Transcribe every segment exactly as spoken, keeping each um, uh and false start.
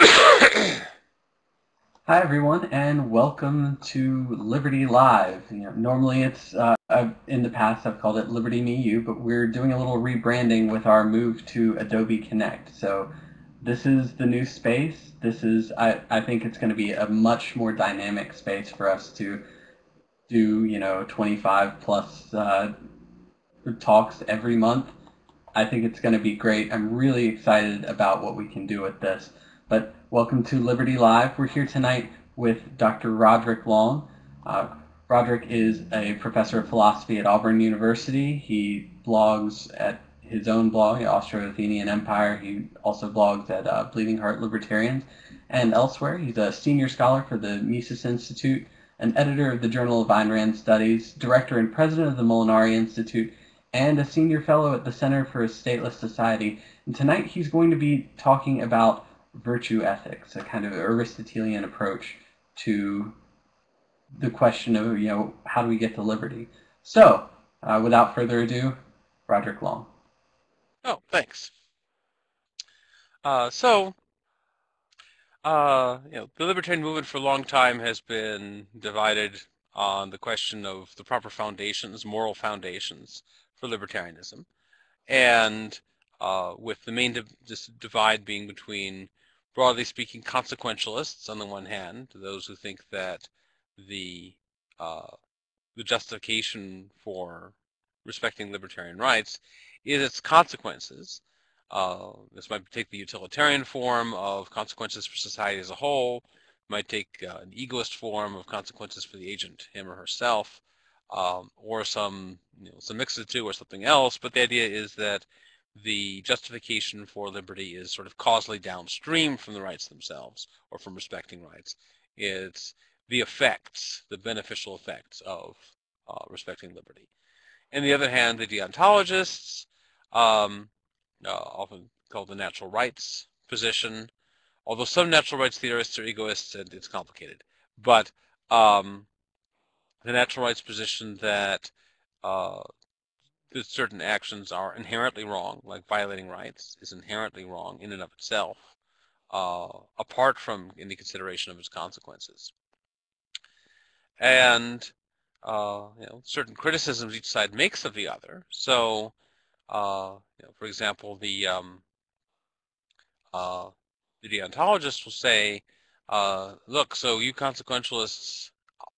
Hi everyone, and welcome to Liberty Live. You know, normally it's uh, I've, in the past I've called it Liberty Me You, but we're doing a little rebranding with our move to Adobe Connect. So this is the new space. This is I I think it's going to be a much more dynamic space for us to do, you know, twenty-five plus uh, talks every month. I think it's going to be great. I'm really excited about what we can do with this. But welcome to Liberty Live. We're here tonight with Doctor Roderick Long. Uh, Roderick is a professor of philosophy at Auburn University. He blogs at his own blog, Austro-Athenian Empire. He also blogs at uh, Bleeding Heart Libertarians and elsewhere. He's a senior scholar for the Mises Institute, an editor of the Journal of Ayn Rand Studies, director and president of the Molinari Institute, and a senior fellow at the Center for a Stateless Society. And tonight he's going to be talking about virtue ethics, a kind of Aristotelian approach to the question of, you know, how do we get to liberty? So, uh, without further ado, Roderick Long. Oh, thanks. Uh, so, uh, you know, the libertarian movement for a long time has been divided on the question of the proper foundations, moral foundations, for libertarianism, and uh, with the main divide being between, broadly speaking, consequentialists on the one hand, those who think that the uh, the justification for respecting libertarian rights is its consequences. Uh, this might take the utilitarian form of consequences for society as a whole, might take uh, an egoist form of consequences for the agent, him or herself, Um, or some, you know, some mix of the two or something else, but the idea is that the justification for liberty is sort of causally downstream from the rights themselves or from respecting rights. It's the effects, the beneficial effects of uh, respecting liberty. On the other hand, the deontologists, um, uh, often called the natural rights position, although some natural rights theorists are egoists and it's complicated, but um, the natural rights position that, uh, that certain actions are inherently wrong, like violating rights, is inherently wrong in and of itself, uh, apart from any consideration of its consequences. And uh, you know, certain criticisms each side makes of the other. So, uh, you know, for example, the um, uh, the deontologists will say, uh, "Look, so you consequentialists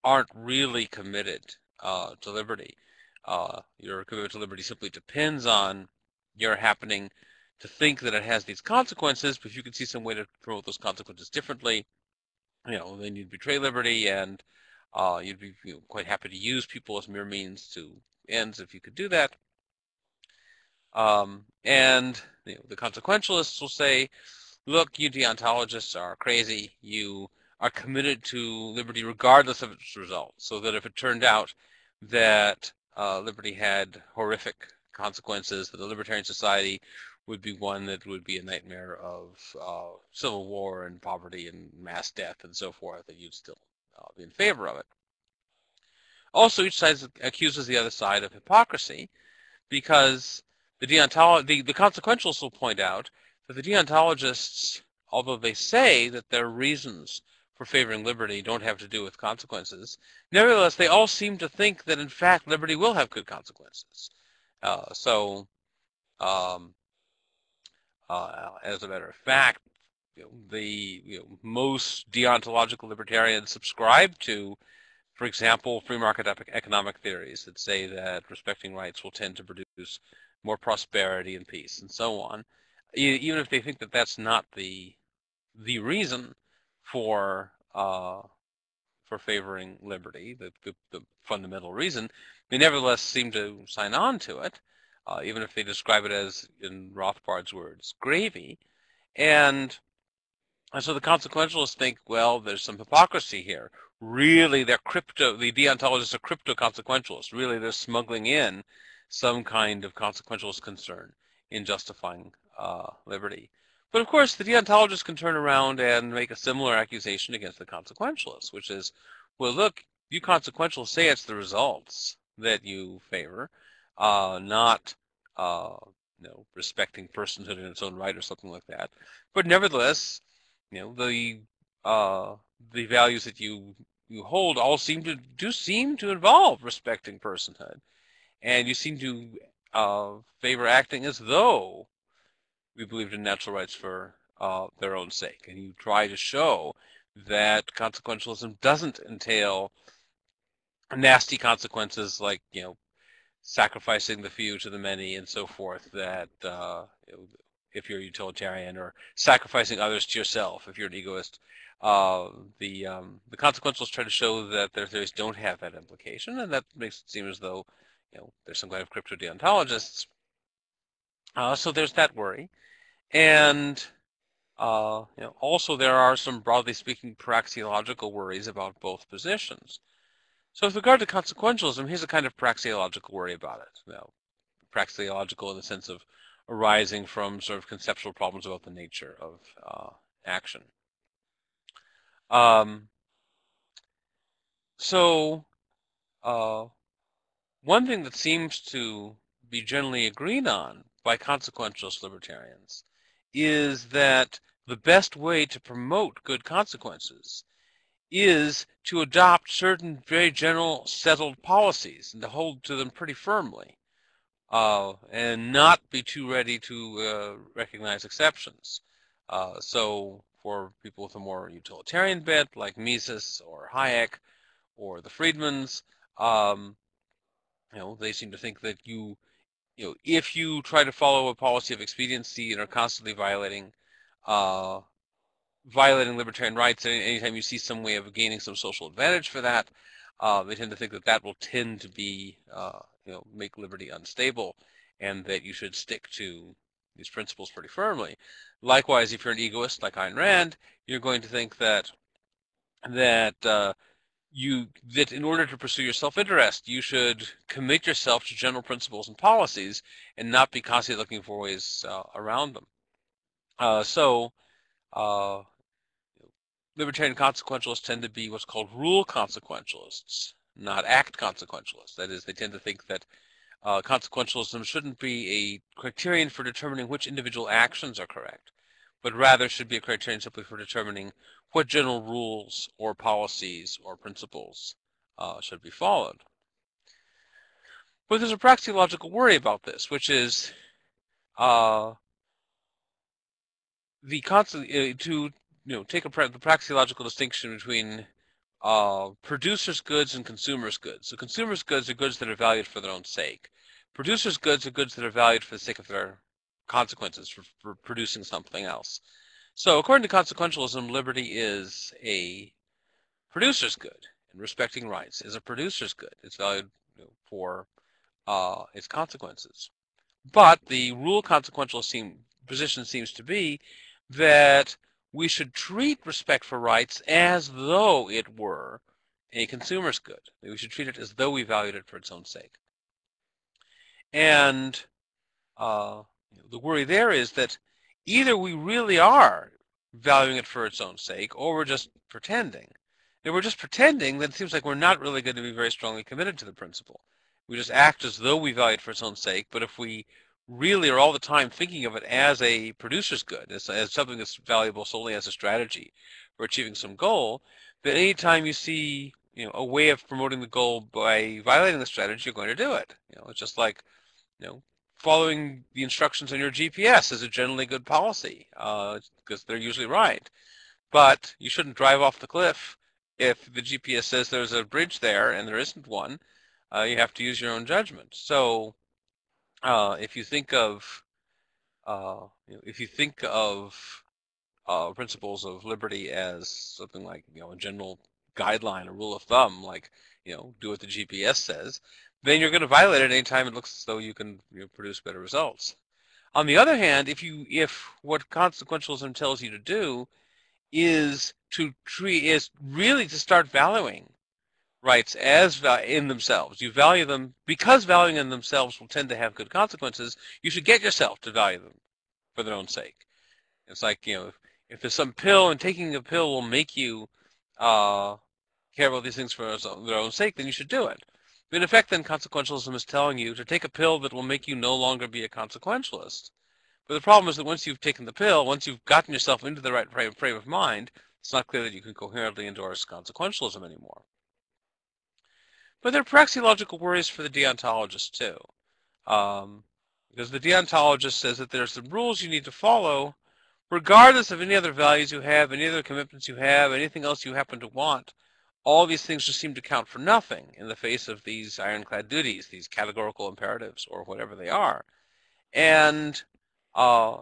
aren't really committed uh, to liberty. Uh, your commitment to liberty simply depends on your happening to think that it has these consequences, but if you can see some way to promote those consequences differently, you know, then you'd betray liberty, and uh, you'd be you know, quite happy to use people as mere means to ends if you could do that." Um, and you know, the consequentialists will say, "Look, you deontologists are crazy. You are committed to liberty regardless of its results, so that if it turned out that uh, liberty had horrific consequences, that a libertarian society would be one that would be a nightmare of uh, civil war and poverty and mass death and so forth, that you'd still uh, be in favor of it." Also, each side accuses the other side of hypocrisy, because the, deontolo the, the consequentialists will point out that the deontologists, although they say that their reasons for favoring liberty don't have to do with consequences, nevertheless, they all seem to think that, in fact, liberty will have good consequences. Uh, so, um, uh, as a matter of fact, you know, the you know, most deontological libertarians subscribe to, for example, free market economic theories that say that respecting rights will tend to produce more prosperity and peace and so on, e even if they think that that's not the the reason for uh, for favoring liberty, the, the, the fundamental reason, they nevertheless seem to sign on to it, uh, even if they describe it as, in Rothbard's words, gravy. And, and so the consequentialists think, well, there's some hypocrisy here. Really, they're crypto, the deontologists are crypto-consequentialists. Really, they're smuggling in some kind of consequentialist concern in justifying uh, liberty. But of course, the deontologists can turn around and make a similar accusation against the consequentialists, which is, well, look, you consequentialists say it's the results that you favor, uh, not uh, you know, respecting personhood in its own right or something like that. But nevertheless, you know, the uh, the values that you you hold all seem to do seem to involve respecting personhood, and you seem to uh, favor acting as though we believed in natural rights for uh, their own sake, and you try to show that consequentialism doesn't entail nasty consequences like, you know, sacrificing the few to the many and so forth, that uh, if you're a utilitarian, or sacrificing others to yourself if you're an egoist. Uh, the um, the consequentialists try to show that their theories don't have that implication, and that makes it seem as though, you know, there's some kind of crypto-deontologists. Uh, so there's that worry. And uh, you know, also there are some, broadly speaking, praxeological worries about both positions. So with regard to consequentialism, here's a kind of praxeological worry about it. Now, praxeological in the sense of arising from sort of conceptual problems about the nature of uh, action. Um, so uh, one thing that seems to be generally agreed on by consequentialist libertarians is that the best way to promote good consequences is to adopt certain very general settled policies and to hold to them pretty firmly, uh, and not be too ready to uh, recognize exceptions. Uh, so for people with a more utilitarian bent, like Mises or Hayek or the Friedmans, um, you know, they seem to think that you, you know, if you try to follow a policy of expediency and are constantly violating uh, violating libertarian rights, and anytime you see some way of gaining some social advantage for that, uh, they tend to think that that will tend to be, uh, you know, make liberty unstable, and that you should stick to these principles pretty firmly. Likewise, if you're an egoist like Ayn Rand, you're going to think that that uh, you that in order to pursue your self-interest, you should commit yourself to general principles and policies, and not be constantly looking for ways uh, around them. Uh, so. Uh, libertarian consequentialists tend to be what's called rule consequentialists, not act consequentialists. That is, they tend to think that uh, consequentialism shouldn't be a criterion for determining which individual actions are correct, but rather should be a criterion simply for determining what general rules or policies or principles uh, should be followed. But there's a praxeological worry about this, which is uh, The constant, uh, to you know, take a pra the praxeological distinction between uh, producers' goods and consumers' goods. So consumers' goods are goods that are valued for their own sake. Producers' goods are goods that are valued for the sake of their consequences for, for producing something else. So according to consequentialism, liberty is a producer's good, and respecting rights is a producer's good. It's valued, you know, for uh, its consequences. But the rule consequentialist seem, position seems to be that we should treat respect for rights as though it were a consumer's good. We should treat it as though we valued it for its own sake. And uh, the worry there is that either we really are valuing it for its own sake, or we're just pretending. If we're just pretending, then it seems like we're not really going to be very strongly committed to the principle. We just act as though we value it for its own sake, but if we really are all the time thinking of it as a producer's good, as, as something that's valuable solely as a strategy for achieving some goal, that any time you see, you know, a way of promoting the goal by violating the strategy, you're going to do it. You know, it's just like, you know, following the instructions on your G P S is a generally good policy, uh, because they're usually right. But you shouldn't drive off the cliff if the G P S says there's a bridge there and there isn't one. Uh, you have to use your own judgment. So Uh, if you think of, uh, you know, if you think of uh, principles of liberty as something like, you know, a general guideline, a rule of thumb, like, you know, do what the G P S says, then you're going to violate it any time it looks as though you can, you know, produce better results. On the other hand, if you, if what consequentialism tells you to do is to treat, is really to start valuing rights as in themselves. You value them because valuing in themselves will tend to have good consequences. You should get yourself to value them for their own sake. It's like, you know, if, if there's some pill and taking a pill will make you uh, care about these things for their own sake, then you should do it. But in effect, then, consequentialism is telling you to take a pill that will make you no longer be a consequentialist, But the problem is that once you've taken the pill, once you've gotten yourself into the right frame of mind, it's not clear that you can coherently endorse consequentialism anymore. But there are praxeological worries for the deontologist too. Um, because the deontologist says that there's some rules you need to follow regardless of any other values you have, any other commitments you have, anything else you happen to want. All these things just seem to count for nothing in the face of these ironclad duties, these categorical imperatives, or whatever they are. And uh,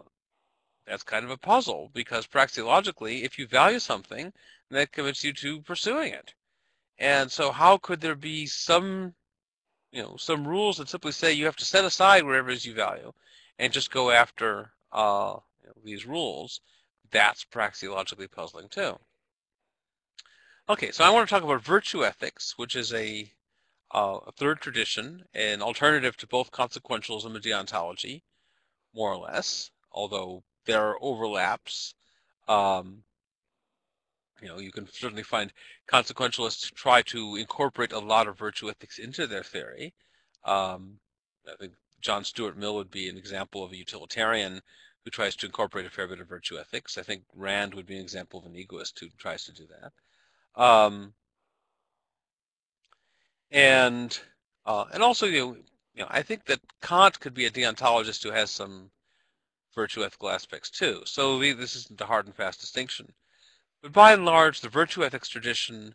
that's kind of a puzzle, because praxeologically, if you value something, that commits you to pursuing it. And so how could there be some, you know, some rules that simply say you have to set aside whatever it is you value and just go after uh, you know, these rules? That's praxeologically puzzling too. Okay, so I want to talk about virtue ethics, which is a, uh, a third tradition, an alternative to both consequentialism and deontology, more or less, although there are overlaps. Um, you know, you can certainly find consequentialists who try to incorporate a lot of virtue ethics into their theory. Um, I think John Stuart Mill would be an example of a utilitarian who tries to incorporate a fair bit of virtue ethics. I think Rand would be an example of an egoist who tries to do that. Um, and uh, and also, you know, you know, I think that Kant could be a deontologist who has some virtue ethical aspects too. So this isn't a hard and fast distinction. But by and large, the virtue ethics tradition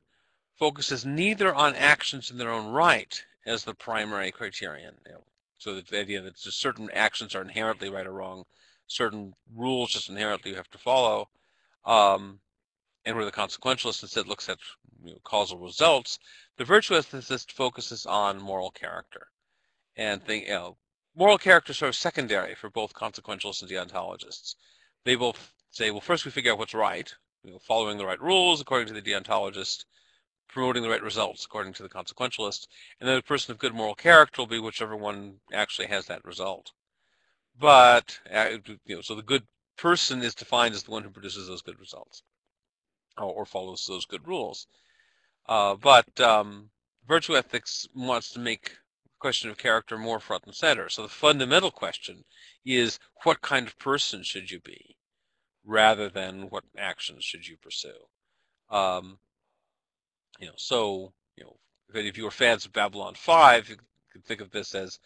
focuses neither on actions in their own right as the primary criterion. You know, so the idea that just certain actions are inherently right or wrong, certain rules just inherently you have to follow. Um, and where the consequentialist instead looks at you know, causal results, the virtue ethicist focuses on moral character. And think, you know, moral character is sort of secondary for both consequentialists and deontologists. They both say, well, first we figure out what's right, you know, following the right rules according to the deontologist, promoting the right results according to the consequentialist, and then a person of good moral character will be whichever one actually has that result. But, you know, so the good person is defined as the one who produces those good results, or follows those good rules. Uh, but um, virtue ethics wants to make the question of character more front and center. So the fundamental question is, what kind of person should you be, rather than what actions should you pursue? Um, you know, so you know, if you were fans of Babylon five, you could think of this as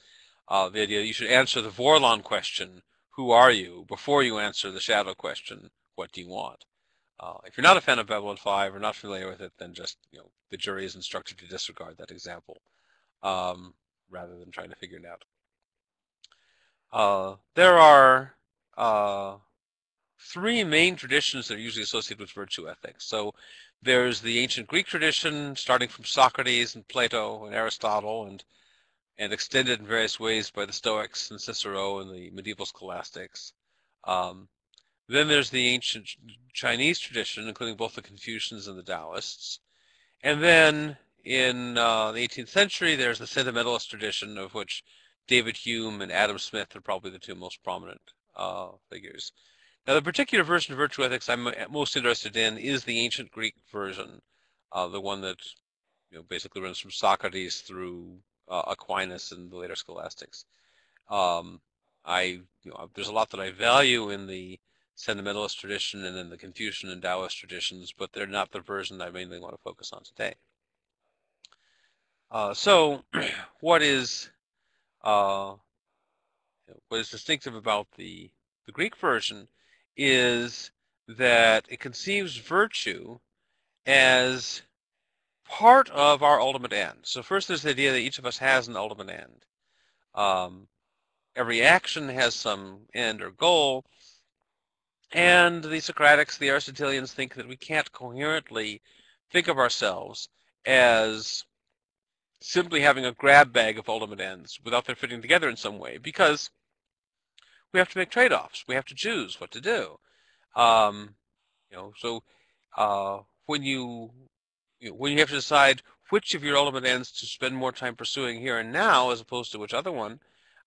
uh, the idea that you should answer the Vorlon question, who are you, before you answer the shadow question, what do you want? Uh, if you're not a fan of Babylon five or not familiar with it, then just, you know, the jury is instructed to disregard that example um, rather than trying to figure it out. Uh, there are uh, three main traditions that are usually associated with virtue ethics. So there's the ancient Greek tradition, starting from Socrates and Plato and Aristotle, and, and extended in various ways by the Stoics and Cicero and the medieval scholastics. Um, Then there's the ancient Chinese tradition, including both the Confucians and the Taoists. And then in uh, the eighteenth century, there's the sentimentalist tradition, of which David Hume and Adam Smith are probably the two most prominent uh, figures. Now, the particular version of virtue ethics I'm most interested in is the ancient Greek version, uh, the one that you know, basically runs from Socrates through uh, Aquinas and the later scholastics. Um, I, you know, there's a lot that I value in the sentimentalist tradition and then the Confucian and Taoist traditions, but they're not the version I mainly want to focus on today. Uh, so what is uh, what is distinctive about the, the Greek version is that it conceives virtue as part of our ultimate end. So first there's the idea that each of us has an ultimate end. Um, every action has some end or goal. And the Socratics, the Aristotelians, think that we can't coherently think of ourselves as simply having a grab bag of ultimate ends without their fitting together in some way, because we have to make trade-offs. We have to choose what to do. Um, you know, so uh, when you, you know, when you have to decide which of your ultimate ends to spend more time pursuing here and now, as opposed to which other one,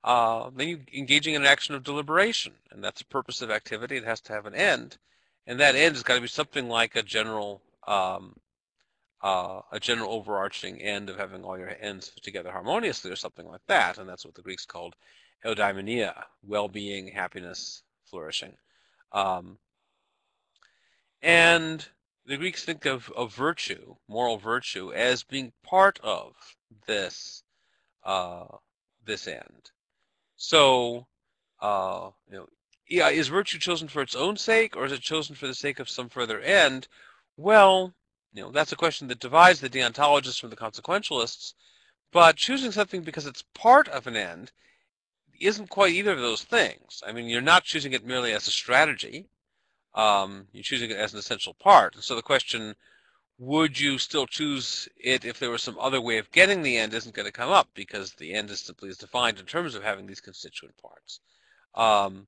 Uh, then you're engaging in an action of deliberation, and that's a purpose of activity. It has to have an end, and that end has got to be something like a general, um, uh, a general overarching end of having all your ends together harmoniously, or something like that. And that's what the Greeks called eudaimonia, well-being, happiness, flourishing. Um, and the Greeks think of, of virtue, moral virtue, as being part of this uh, this end. So, uh, you know, yeah, is virtue chosen for its own sake, or is it chosen for the sake of some further end? Well, you know, that's a question that divides the deontologists from the consequentialists. But choosing something because it's part of an end isn't quite either of those things. I mean, you're not choosing it merely as a strategy. Um, you're choosing it as an essential part. And so the question, would you still choose it if there was some other way of getting the end, isn't going to come up, because the end is simply is defined in terms of having these constituent parts. Um,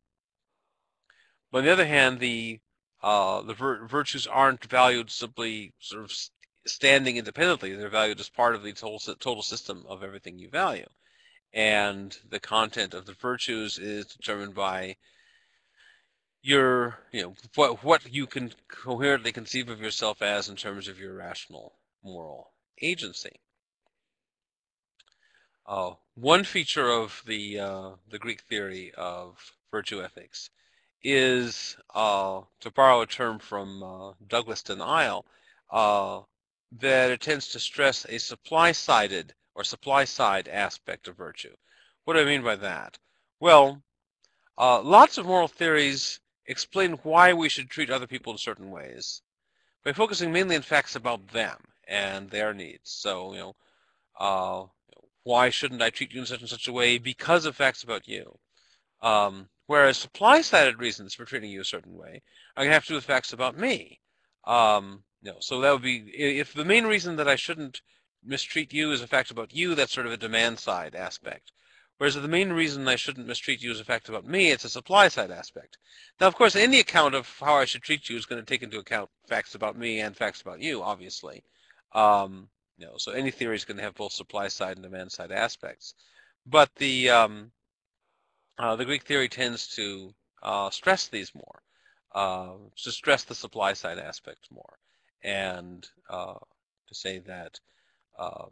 but on the other hand, the, uh, the vir virtues aren't valued simply sort of st standing independently. They're valued as part of the total, total system of everything you value. And the content of the virtues is determined by your, you know, what, what you can coherently conceive of yourself as in terms of your rational moral agency. Uh, one feature of the, uh, the Greek theory of virtue ethics is, uh, to borrow a term from uh, Douglas Den Uyl, uh, that it tends to stress a supply-sided or supply-side aspect of virtue. What do I mean by that? Well, uh, lots of moral theories explain why we should treat other people in certain ways by focusing mainly on facts about them and their needs. So, you know, uh, why shouldn't I treat you in such and such a way because of facts about you? Um, whereas supply-sided reasons for treating you a certain way are going to have to do with facts about me. Um, you know, so that would be, if the main reason that I shouldn't mistreat you is a fact about you, that's sort of a demand-side aspect. Whereas the main reason I shouldn't mistreat you is a fact about me, it's a supply-side aspect. Now, of course, any account of how I should treat you is going to take into account facts about me and facts about you, obviously. Um, you know, so any theory is going to have both supply-side and demand-side aspects. But the um, uh, the Greek theory tends to uh, stress these more, uh, to stress the supply-side aspect more, and uh, to say that Um,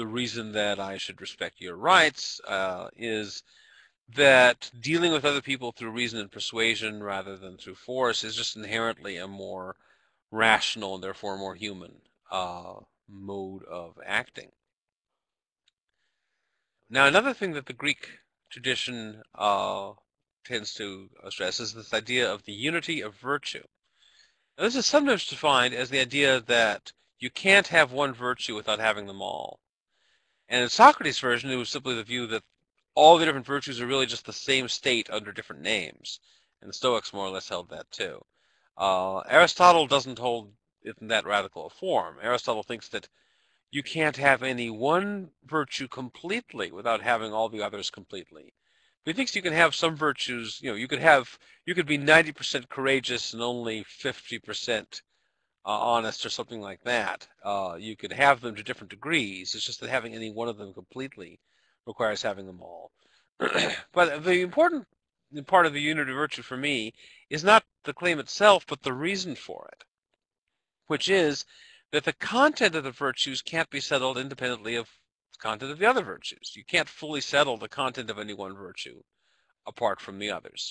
the reason that I should respect your rights uh, is that dealing with other people through reason and persuasion rather than through force is just inherently a more rational and therefore more human uh, mode of acting. Now, another thing that the Greek tradition uh, tends to stress is this idea of the unity of virtue. Now, this is sometimes defined as the idea that you can't have one virtue without having them all. And in Socrates' version, it was simply the view that all the different virtues are really just the same state under different names. And the Stoics more or less held that too. Uh, Aristotle doesn't hold it in that radical a form. Aristotle thinks that you can't have any one virtue completely without having all the others completely. But he thinks you can have some virtues, you know, you could have, you could be ninety percent courageous and only fifty percent Uh, honest or something like that. Uh, you could have them to different degrees. It's just that having any one of them completely requires having them all. But the important part of the unity of virtue for me is not the claim itself, but the reason for it, which is that the content of the virtues can't be settled independently of the content of the other virtues. You can't fully settle the content of any one virtue apart from the others.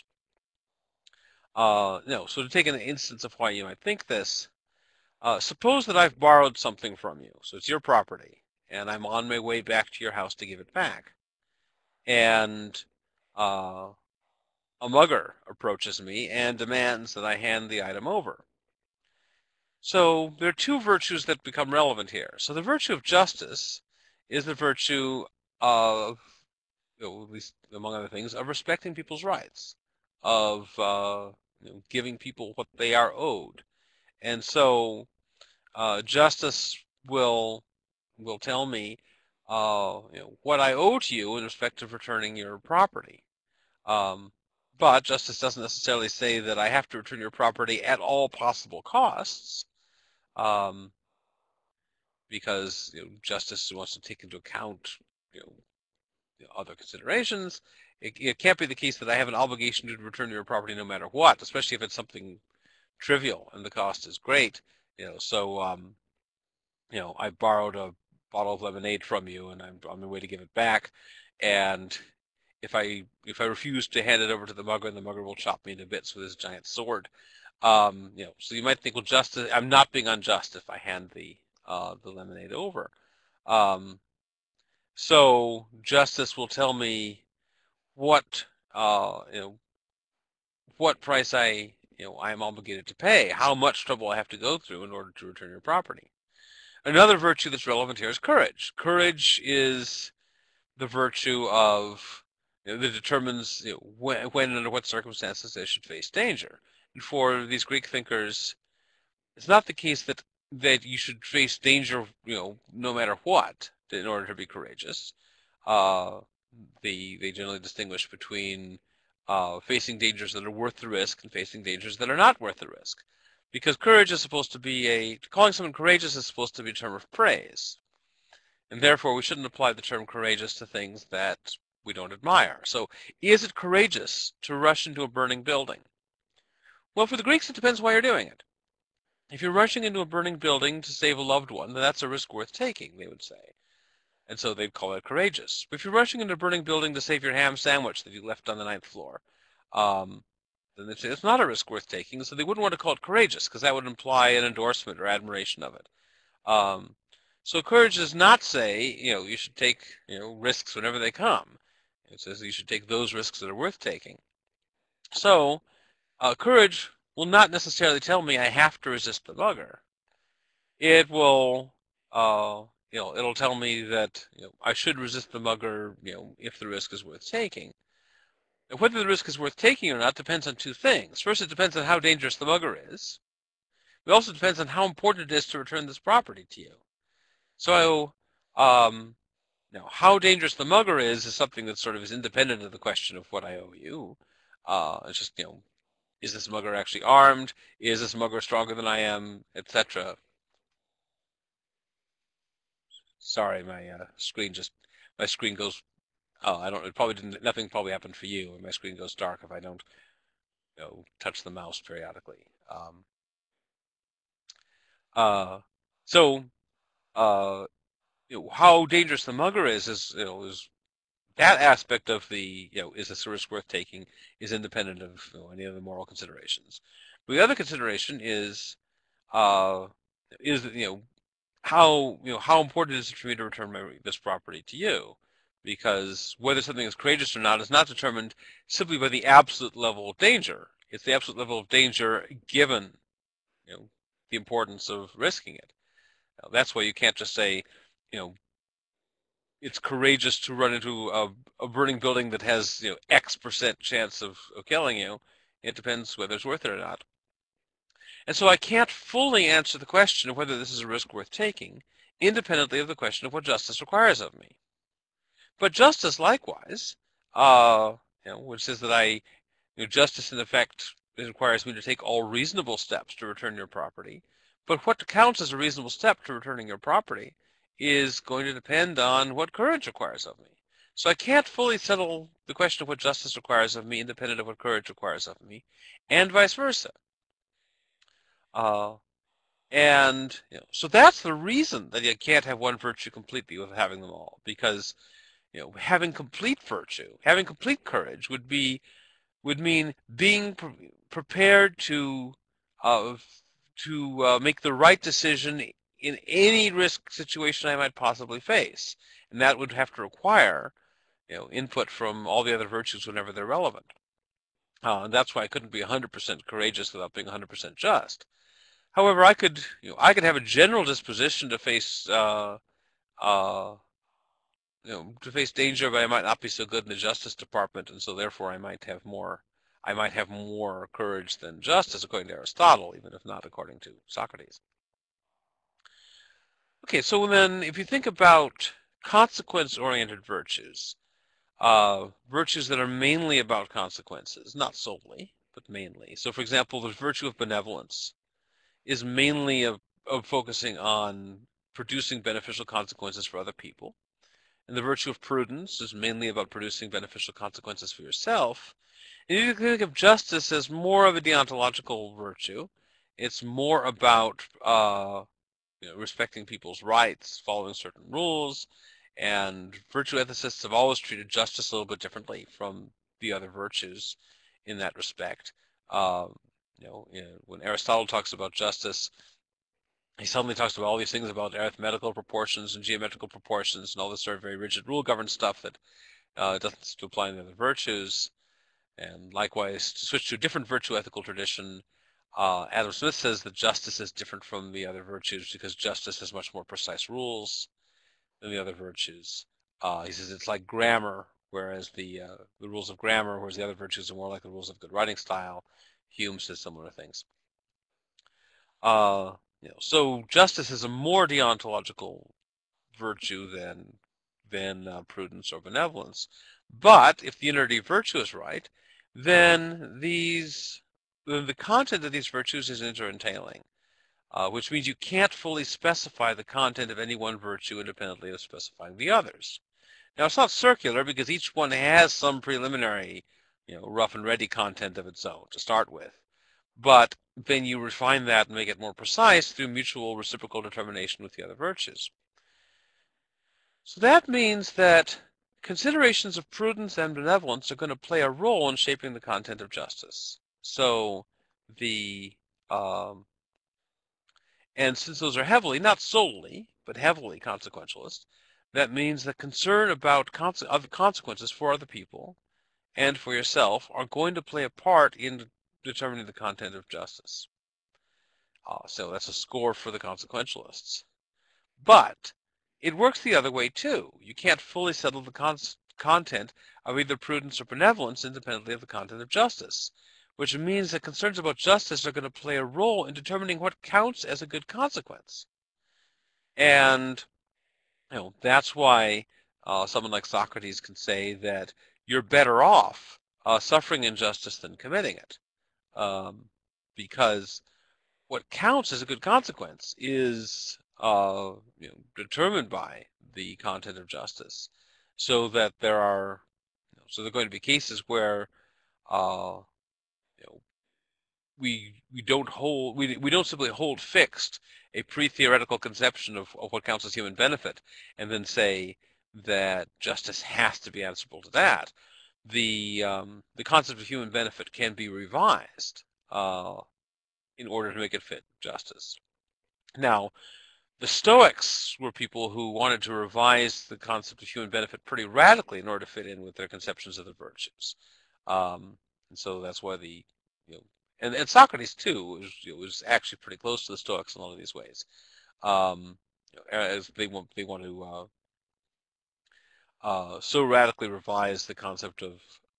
Uh, no, so to take an instance of why you might think this, Uh, suppose that I've borrowed something from you, so it's your property, and I'm on my way back to your house to give it back. And uh, a mugger approaches me and demands that I hand the item over. So there are two virtues that become relevant here. So the virtue of justice is the virtue of, you know, at least among other things, of respecting people's rights, of uh, you know, giving people what they are owed. And so uh, justice will will tell me uh, you know, what I owe to you in respect of returning your property. Um, but justice doesn't necessarily say that I have to return your property at all possible costs, um, because you know, justice wants to take into account you know, other considerations. It, it can't be the case that I have an obligation to return your property no matter what, especially if it's something trivial and the cost is great. You know, so um, you know, I borrowed a bottle of lemonade from you, and I'm on my way to give it back, and if I if I refuse to hand it over to the mugger, the mugger will chop me into bits with his giant sword. Um, you know, so you might think, well, justice, I'm not being unjust if I hand the uh, the lemonade over. Um, so justice will tell me what uh, you know what price I you know I am obligated to pay, how much trouble I have to go through in order to return your property. Another virtue that's relevant here is courage. Courage is the virtue of you know, that determines you know, when, when and under what circumstances they should face danger. And for these Greek thinkers, it's not the case that that you should face danger, you know, no matter what, in order to be courageous. Uh, they they generally distinguish between uh, facing dangers that are worth the risk and facing dangers that are not worth the risk, because courage is supposed to be a calling someone courageous is supposed to be a term of praise. And therefore, we shouldn't apply the term courageous to things that we don't admire. So, is it courageous to rush into a burning building? Well, for the Greeks, it depends why you're doing it. If you're rushing into a burning building to save a loved one, then that's a risk worth taking, they would say. And so they'd call it courageous. But if you're rushing into a burning building to save your ham sandwich that you left on the ninth floor, um, then they'd say it's not a risk worth taking, so they wouldn't want to call it courageous, because that would imply an endorsement or admiration of it. Um, So courage does not say, you know, you should take, you know, risks whenever they come. It says you should take those risks that are worth taking. So uh, courage will not necessarily tell me I have to resist the mugger. It will, uh, you know, it'll tell me that you know, I should resist the mugger, you know, if the risk is worth taking. And whether the risk is worth taking or not depends on two things. First, it depends on how dangerous the mugger is. It also depends on how important it is to return this property to you. So, um, you know, how dangerous the mugger is is something that sort of is independent of the question of what I owe you. Uh, it's just, you know, is this mugger actually armed? Is this mugger stronger than I am, et cetera. Sorry, my uh, screen just my screen goes. Oh, I don't. It probably didn't. Nothing probably happened for you, and my screen goes dark if I don't, you know, touch the mouse periodically. Um, uh, so. Uh, you know, how dangerous the mugger is is you know is that aspect of the you know is this a risk worth taking is independent of you know, any of the moral considerations. But the other consideration is uh, is you know how you know how important is it for me to return my, this property to you, because whether something is courageous or not is not determined simply by the absolute level of danger. It's the absolute level of danger given you know the importance of risking it. That's why you can't just say, you know, it's courageous to run into a, a burning building that has, you know, X percent chance of, of killing you. It depends whether it's worth it or not. And so I can't fully answer the question of whether this is a risk worth taking independently of the question of what justice requires of me. But justice, likewise, uh, you know, which is that I, you know, justice in effect requires me to take all reasonable steps to return your property. But what counts as a reasonable step to returning your property is going to depend on what courage requires of me. So I can't fully settle the question of what justice requires of me independent of what courage requires of me, and vice versa. Uh, and you know, so that's the reason that you can't have one virtue completely without having them all, because you know, having complete virtue, having complete courage would be would mean being pre prepared to uh, to uh, make the right decision in any risk situation I might possibly face. And that would have to require you know, input from all the other virtues whenever they're relevant. Uh, and that's why I couldn't be one hundred percent courageous without being one hundred percent just. However, I could, you know, I could have a general disposition to face, uh, uh, you know, to face danger, but I might not be so good in the Justice Department, and so therefore I might have more I might have more courage than justice, according to Aristotle, even if not according to Socrates. Okay, so then if you think about consequence-oriented virtues, uh, virtues that are mainly about consequences, not solely, but mainly. So, for example, the virtue of benevolence is mainly of, of focusing on producing beneficial consequences for other people. And the virtue of prudence is mainly about producing beneficial consequences for yourself. And you can think of justice as more of a deontological virtue. It's more about uh, you know, respecting people's rights, following certain rules. And virtue ethicists have always treated justice a little bit differently from the other virtues in that respect. Um, you know, when Aristotle talks about justice, he suddenly talks about all these things about arithmetical proportions and geometrical proportions and all this sort of very rigid rule-governed stuff that uh, doesn't apply in the other virtues. And likewise, to switch to a different virtue ethical tradition, uh, Adam Smith says that justice is different from the other virtues because justice has much more precise rules than the other virtues. Uh, he says it's like grammar, whereas the uh, the rules of grammar, whereas the other virtues are more like the rules of good writing style. Hume says similar things. Uh, you know, so justice is a more deontological virtue than than uh, prudence or benevolence. But if the inner virtue is right, then these then the content of these virtues is interentailing, uh, which means you can't fully specify the content of any one virtue independently of specifying the others. Now, it's not circular because each one has some preliminary, you know, rough and ready content of its own to start with. But then you refine that and make it more precise through mutual reciprocal determination with the other virtues. So that means that considerations of prudence and benevolence are going to play a role in shaping the content of justice. So the, um, and since those are heavily, not solely, but heavily consequentialist, that means that concern about cons other consequences for other people and for yourself are going to play a part in determining the content of justice. Uh, so that's a score for the consequentialists. But it works the other way too. You can't fully settle the con content of either prudence or benevolence independently of the content of justice, which means that concerns about justice are going to play a role in determining what counts as a good consequence. And you know, that's why uh, someone like Socrates can say that you're better off uh, suffering injustice than committing it, um, because what counts as a good consequence is uh, you know, determined by the content of justice. So that there are, you know, so there are going to be cases where uh, you know, we we don't hold we we don't simply hold fixed a pre-theoretical conception of, of what counts as human benefit, and then say that justice has to be answerable to that. The um, the concept of human benefit can be revised uh, in order to make it fit justice. Now, the Stoics were people who wanted to revise the concept of human benefit pretty radically in order to fit in with their conceptions of the virtues, um, and so that's why the you know. And, and Socrates, too, was, you know, was actually pretty close to the Stoics in a lot of these ways. Um, as they want, they want to uh, uh, so radically revise the concept of,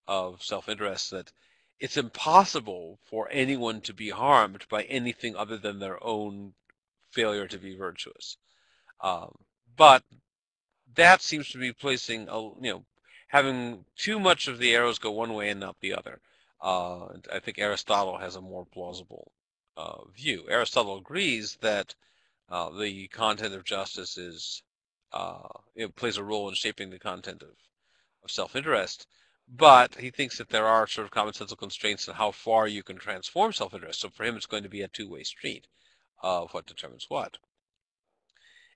of self-interest that it's impossible for anyone to be harmed by anything other than their own failure to be virtuous. Um, but that seems to be placing, a, you know, having too much of the arrows go one way and not the other. Uh, and I think Aristotle has a more plausible uh, view. Aristotle agrees that uh, the content of justice is uh, it plays a role in shaping the content of, of self-interest, but he thinks that there are sort of commonsensical constraints on how far you can transform self-interest. So for him, it's going to be a two-way street of what determines what.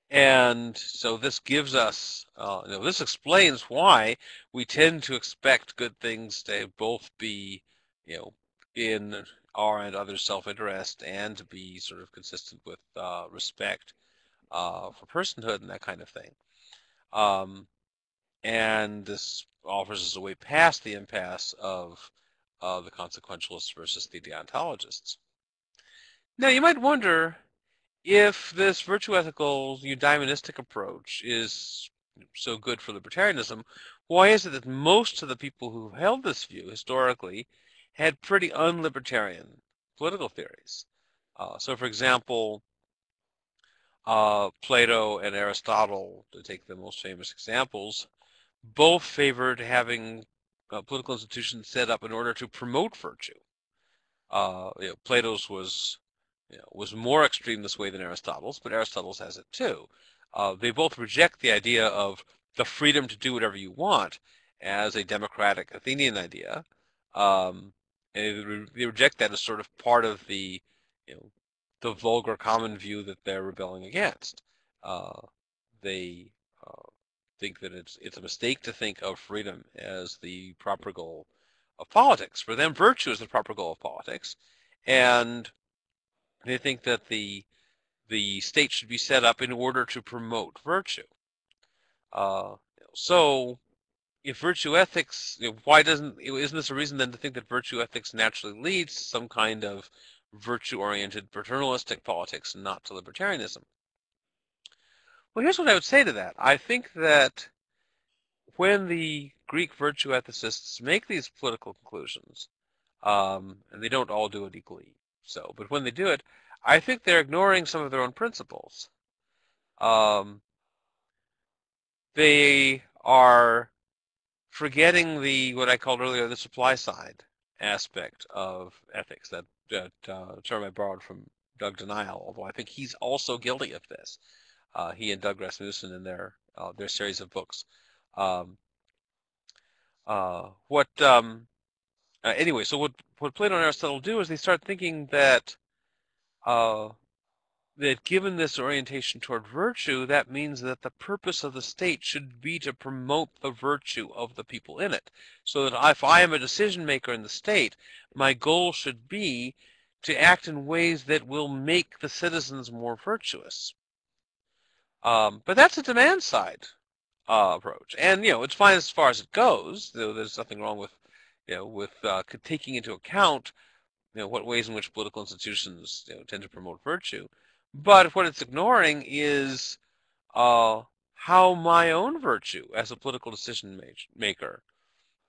And so this gives us, uh, you know, this explains why we tend to expect good things to both be, you know, in our and others' self-interest, and to be sort of consistent with uh, respect uh, for personhood and that kind of thing. Um, and this offers us a way past the impasse of uh, the consequentialists versus the deontologists. Now, you might wonder, if this virtue ethical eudaimonistic approach is so good for libertarianism, why is it that most of the people who held this view historically had pretty unlibertarian political theories? Uh, so, for example, uh, Plato and Aristotle, to take the most famous examples, both favored having uh, political institutions set up in order to promote virtue. Uh, you know, Plato's was You know, was more extreme this way than Aristotle's, but Aristotle's has it too. Uh, they both reject the idea of the freedom to do whatever you want as a democratic Athenian idea. Um, and they, re they reject that as sort of part of the, you know, the vulgar common view that they're rebelling against. Uh, they uh, think that it's it's a mistake to think of freedom as the proper goal of politics. For them, virtue is the proper goal of politics, and they think that the the state should be set up in order to promote virtue. Uh, so, if virtue ethics, you know, why doesn't isn't this a reason then to think that virtue ethics naturally leads to some kind of virtue-oriented paternalistic politics, and not to libertarianism? Well, here's what I would say to that. I think that when the Greek virtue ethicists make these political conclusions, um, and they don't all do it equally so, but when they do it, I think they're ignoring some of their own principles. Um, they are forgetting the, what I called earlier, the supply side aspect of ethics, that, that uh, term I borrowed from Doug Den Uyl, although I think he's also guilty of this. Uh, he and Doug Rasmussen in their uh, their series of books. Um, uh, what um, uh, anyway? So what what Plato and Aristotle do is they start thinking that uh, that given this orientation toward virtue, that means that the purpose of the state should be to promote the virtue of the people in it. So that if I am a decision maker in the state, my goal should be to act in ways that will make the citizens more virtuous. Um, but that's a demand side uh, approach, and you know it's fine as far as it goes. Though there's nothing wrong with, you know, with uh, taking into account, you know, what ways in which political institutions, you know, tend to promote virtue. But what it's ignoring is uh, how my own virtue as a political decision maker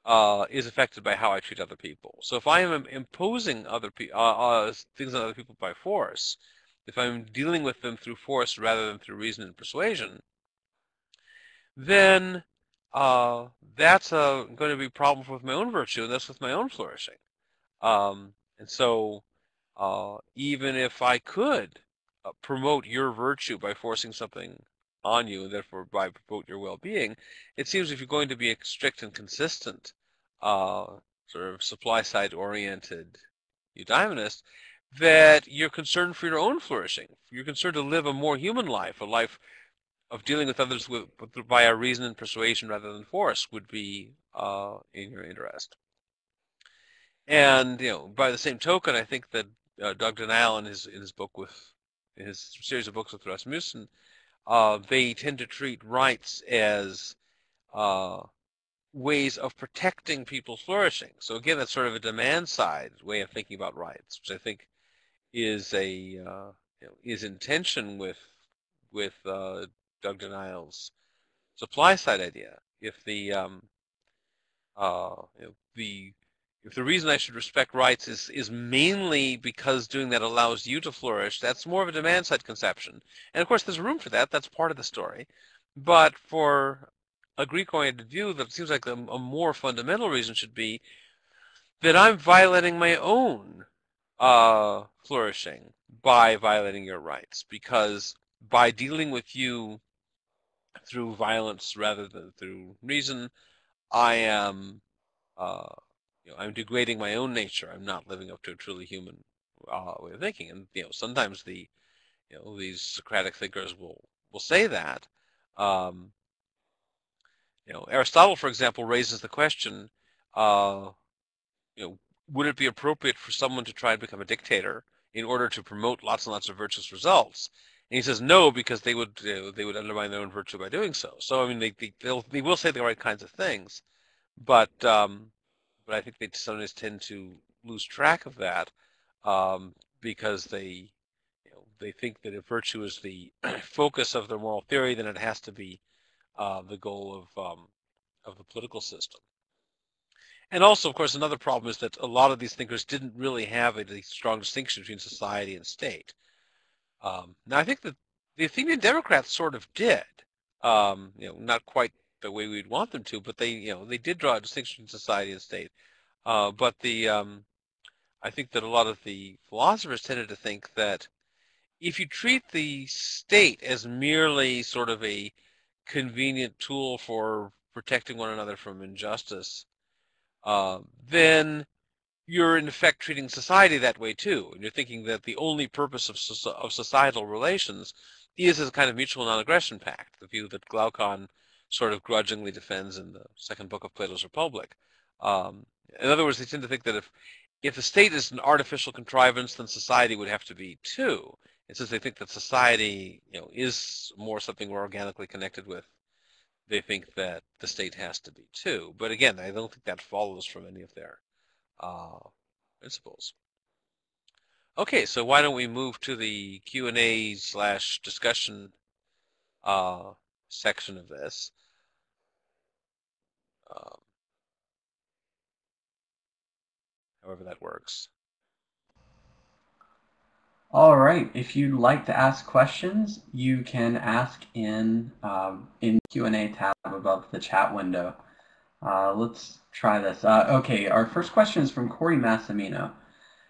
uh, is affected by how I treat other people. So if I am imposing other pe uh, uh, things on other people by force, if I'm dealing with them through force rather than through reason and persuasion, then uh, that's a, going to be a problem with my own virtue, and that's with my own flourishing. Um, and so uh, even if I could uh, promote your virtue by forcing something on you, and therefore by promote your well-being, it seems if you're going to be a strict and consistent uh, sort of supply-side-oriented eudaimonist, that you're concerned for your own flourishing. You're concerned to live a more human life, a life of dealing with others with, by a reason and persuasion rather than force would be uh, in your interest. And you know, by the same token, I think that uh, Doug Den Uyl in his in his book with in his series of books with Rasmussen, uh, they tend to treat rights as uh, ways of protecting people flourishing. So again, that's sort of a demand side way of thinking about rights, which I think is a uh, you know, is in tension with with uh, Doug Den Uyl's supply side idea. If the um, uh, you know, the if the reason I should respect rights is is mainly because doing that allows you to flourish, that's more of a demand side conception. And of course, there's room for that. That's part of the story. But for a Greek-oriented view, that seems like a, a more fundamental reason should be that I'm violating my own Uh, flourishing by violating your rights, because by dealing with you through violence rather than through reason, I am, uh, you know, I'm degrading my own nature. I'm not living up to a truly human uh, way of thinking. And you know, sometimes the, you know, these Socratic thinkers will will say that. Um, you know, Aristotle, for example, raises the question, uh, you know, would it be appropriate for someone to try and become a dictator in order to promote lots and lots of virtuous results? And he says no, because they would uh, they would undermine their own virtue by doing so. So I mean, they they, they'll, they will say the right kinds of things, but um, but I think they sometimes tend to lose track of that um, because they you know, they think that if virtue is the focus of their moral theory, then it has to be uh, the goal of um, of the political system. And also, of course, another problem is that a lot of these thinkers didn't really have a strong distinction between society and state. Um, now, I think that the Athenian Democrats sort of did, um, you know, not quite the way we'd want them to, but they, you know, they did draw a distinction between society and state. Uh, but the, um, I think that a lot of the philosophers tended to think that if you treat the state as merely sort of a convenient tool for protecting one another from injustice, Uh, then you're in effect treating society that way too, and you're thinking that the only purpose of, so of societal relations is as a kind of mutual non-aggression pact, the view that Glaucon sort of grudgingly defends in the second book of Plato's Republic. Um, in other words, they tend to think that if if the state is an artificial contrivance, then society would have to be too. And since they think that society, you know, is more something we're organically connected with, they think that the state has to be too. But again, I don't think that follows from any of their uh, principles. Okay, so why don't we move to the Q and A slash discussion uh, section of this. Um, however that works. All right, if you'd like to ask questions, you can ask in um, in Q and A tab above the chat window. Uh, let's try this. Uh, okay, our first question is from Corey Massimino.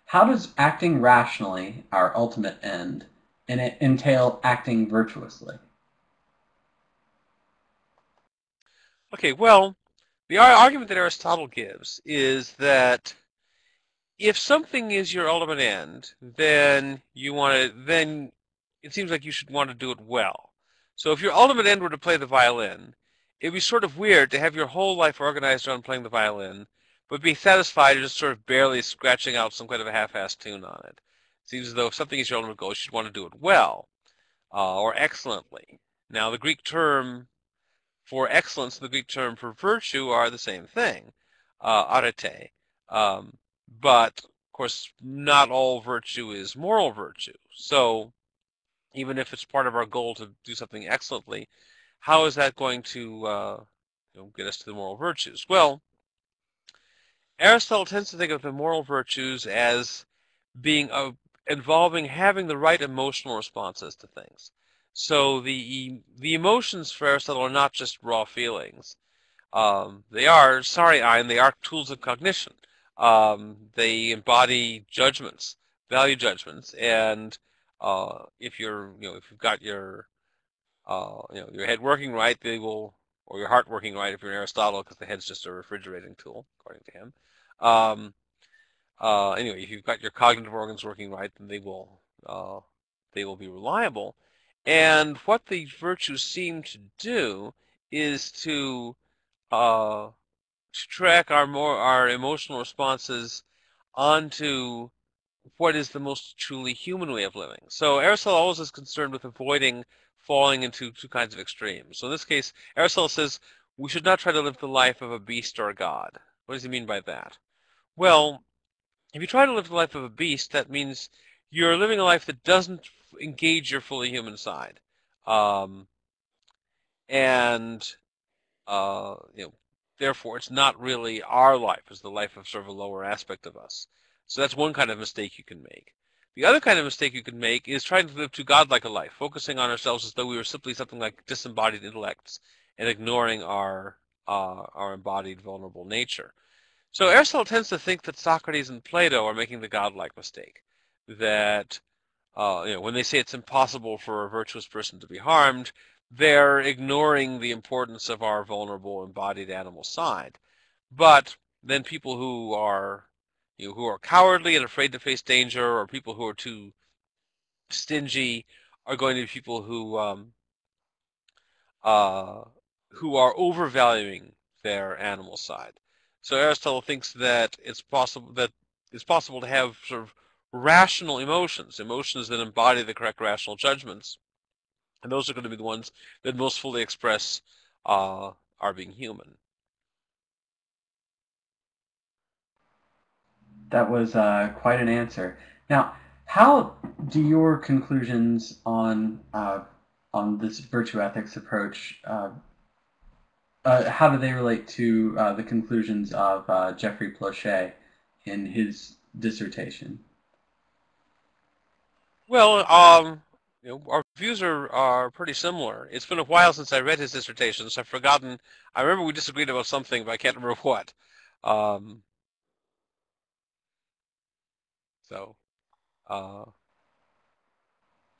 How does acting rationally, our ultimate end, and it entail acting virtuously? Okay, well, the argument that Aristotle gives is that if something is your ultimate end, then you want to. Then it seems like you should want to do it well. So if your ultimate end were to play the violin, it'd be sort of weird to have your whole life organized around playing the violin, but be satisfied just sort of barely scratching out some kind of a half-assed tune on it. It seems as though if something is your ultimate goal, you should want to do it well uh, or excellently. Now, the Greek term for excellence and the Greek term for virtue are the same thing, uh, arete. Um, But, of course, not all virtue is moral virtue. So even if it's part of our goal to do something excellently, how is that going to uh, you know, get us to the moral virtues? Well, Aristotle tends to think of the moral virtues as being uh, involving having the right emotional responses to things. So the, the emotions for Aristotle are not just raw feelings. Um, they are, sorry, Ayn, they are tools of cognition. Um, they embody judgments, value judgments, and uh, if you're, you know, if you've got your, uh, you know, your head working right, they will, or your heart working right if you're an Aristotle, because the head's just a refrigerating tool, according to him. Um, uh, anyway, if you've got your cognitive organs working right, then they will, uh, they will be reliable. And what the virtues seem to do is to uh, to track our more our emotional responses onto what is the most truly human way of living. So Aristotle always is concerned with avoiding falling into two kinds of extremes. So in this case, Aristotle says we should not try to live the life of a beast or a god. What does he mean by that? Well, if you try to live the life of a beast, that means you're living a life that doesn't engage your fully human side. Um, and, uh, you know, therefore, it's not really our life. It's the life of sort of a lower aspect of us. So that's one kind of mistake you can make. The other kind of mistake you can make is trying to live too godlike a life, focusing on ourselves as though we were simply something like disembodied intellects and ignoring our, uh, our embodied, vulnerable nature. So Aristotle tends to think that Socrates and Plato are making the godlike mistake, that uh, you know, when they say it's impossible for a virtuous person to be harmed, they're ignoring the importance of our vulnerable embodied animal side. But then people who are you know, who are cowardly and afraid to face danger, or people who are too stingy, are going to be people who um, uh, who are overvaluing their animal side. So Aristotle thinks that it's possible that it's possible to have sort of rational emotions, emotions that embody the correct rational judgments. And those are going to be the ones that most fully express uh, our being human. That was uh, quite an answer. Now, how do your conclusions on uh, on this virtue ethics approach? Uh, uh, how do they relate to uh, the conclusions of uh, Geoffrey Plochet in his dissertation? Well, um, you know, our views are, are pretty similar. It's been a while since I read his dissertation, so I've forgotten. I remember we disagreed about something, but I can't remember what. Um, so uh,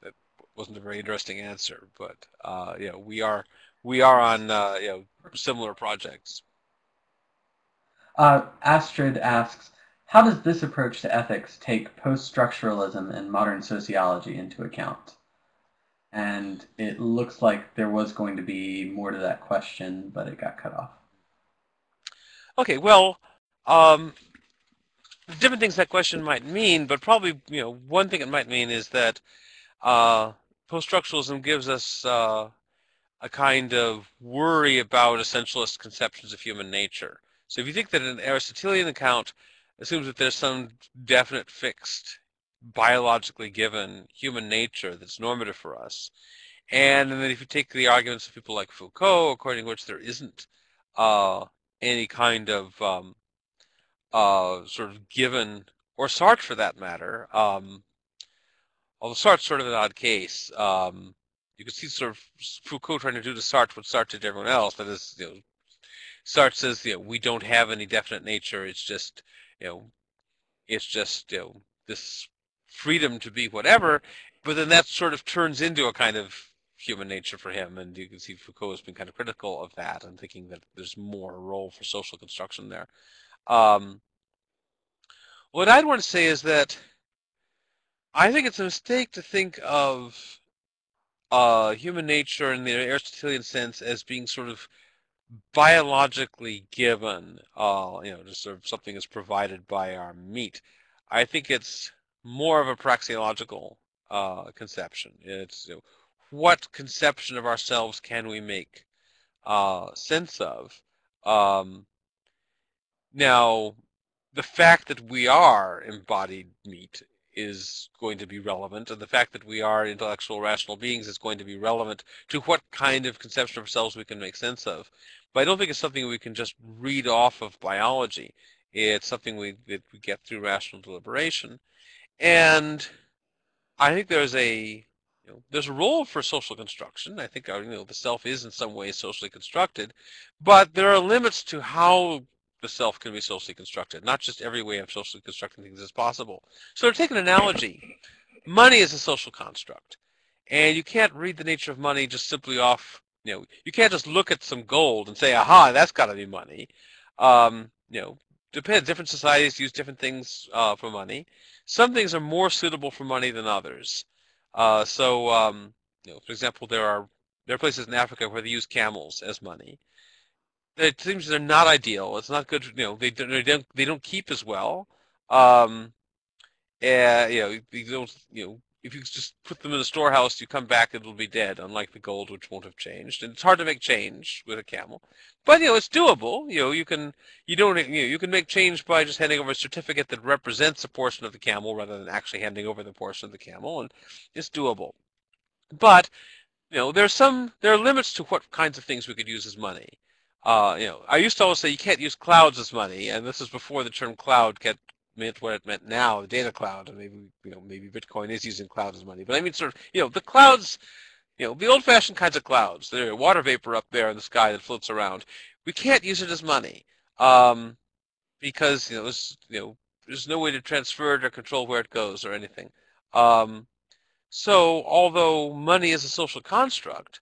that wasn't a very interesting answer, but uh, yeah, we are we are on uh, you know, similar projects. Uh, Astrid asks, how does this approach to ethics take post-structuralism and modern sociology into account? and it looks like there was going to be more to that question, but it got cut off. Okay, well, um, different things that question might mean, but probably, you know, one thing it might mean is that uh, post-structuralism gives us uh, a kind of worry about essentialist conceptions of human nature. So if you think that an Aristotelian account assumes that there's some definite, fixed, biologically given human nature that's normative for us, and then if you take the arguments of people like Foucault, according to which there isn't uh, any kind of um, uh, sort of given, or Sartre for that matter, um, although Sartre's sort of an odd case. Um, you can see sort of Foucault trying to do to Sartre what Sartre did to everyone else. That is, you know, Sartre says, you know, we don't have any definite nature. It's just, you know, it's just, you know, this freedom to be whatever. But then that sort of turns into a kind of human nature for him, and you can see Foucault has been kind of critical of that and thinking that there's more role for social construction there. Um, what I'd want to say is that I think it's a mistake to think of uh, human nature in the Aristotelian sense as being sort of biologically given, uh, you know, just sort of something is provided by our meat. I think it's more of a praxeological uh, conception. It's, you know, what conception of ourselves can we make uh, sense of? Um, now, the fact that we are embodied meat is going to be relevant, and the fact that we are intellectual, rational beings is going to be relevant to what kind of conception of ourselves we can make sense of. But I don't think it's something we can just read off of biology. It's something we, that we get through rational deliberation. And I think there's a, you know, there's a role for social construction. I think, you know, the self is in some ways socially constructed, but there are limits to how the self can be socially constructed. Not just every way of socially constructing things is possible. So to take an analogy, money is a social construct, and you can't read the nature of money just simply off, you know, you can't just look at some gold and say, aha, that's got to be money. Um, you know, depends. Different societies use different things uh, for money. Some things are more suitable for money than others. Uh, so, um, you know, for example, there are there are places in Africa where they use camels as money. It seems they're not ideal. It's not good. You know, they don't they don't, they don't keep as well. Um, and, you know, they don't, you know, if you just put them in a storehouse, you come back, it'll be dead. Unlike the gold, which won't have changed, and it's hard to make change with a camel. But you know, it's doable. You know, you can you don't you, know, you can make change by just handing over a certificate that represents a portion of the camel rather than actually handing over the portion of the camel, and it's doable. But you know, there's some there are limits to what kinds of things we could use as money. Uh, you know, I used to always say you can't use clouds as money, and this is before the term cloud kept. meant what it meant now, the data cloud, and maybe, you know, maybe Bitcoin is using cloud as money. But I mean sort of, you know, the clouds, you know, the old-fashioned kinds of clouds, the water vapor up there in the sky that floats around, we can't use it as money um, because, you know, there's, you know, there's no way to transfer it or control where it goes or anything. Um, so although money is a social construct,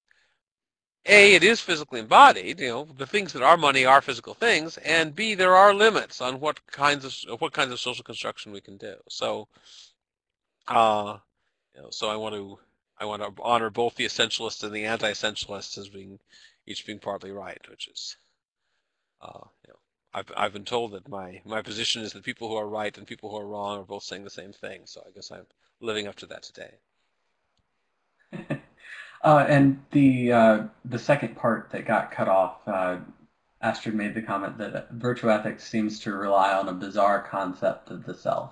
A, it is physically embodied, you know, the things that are money are physical things, and B, there are limits on what kinds of what kinds of social construction we can do. So uh you know, so I want to I want to honor both the essentialist and the anti-essentialist as being each being partly right, which is uh you know, I've I've been told that my my position is that people who are right and people who are wrong are both saying the same thing, so I guess I'm living up to that today. Uh, and the uh, the second part that got cut off, uh, Astrid made the comment that virtue ethics seems to rely on a bizarre concept of the self.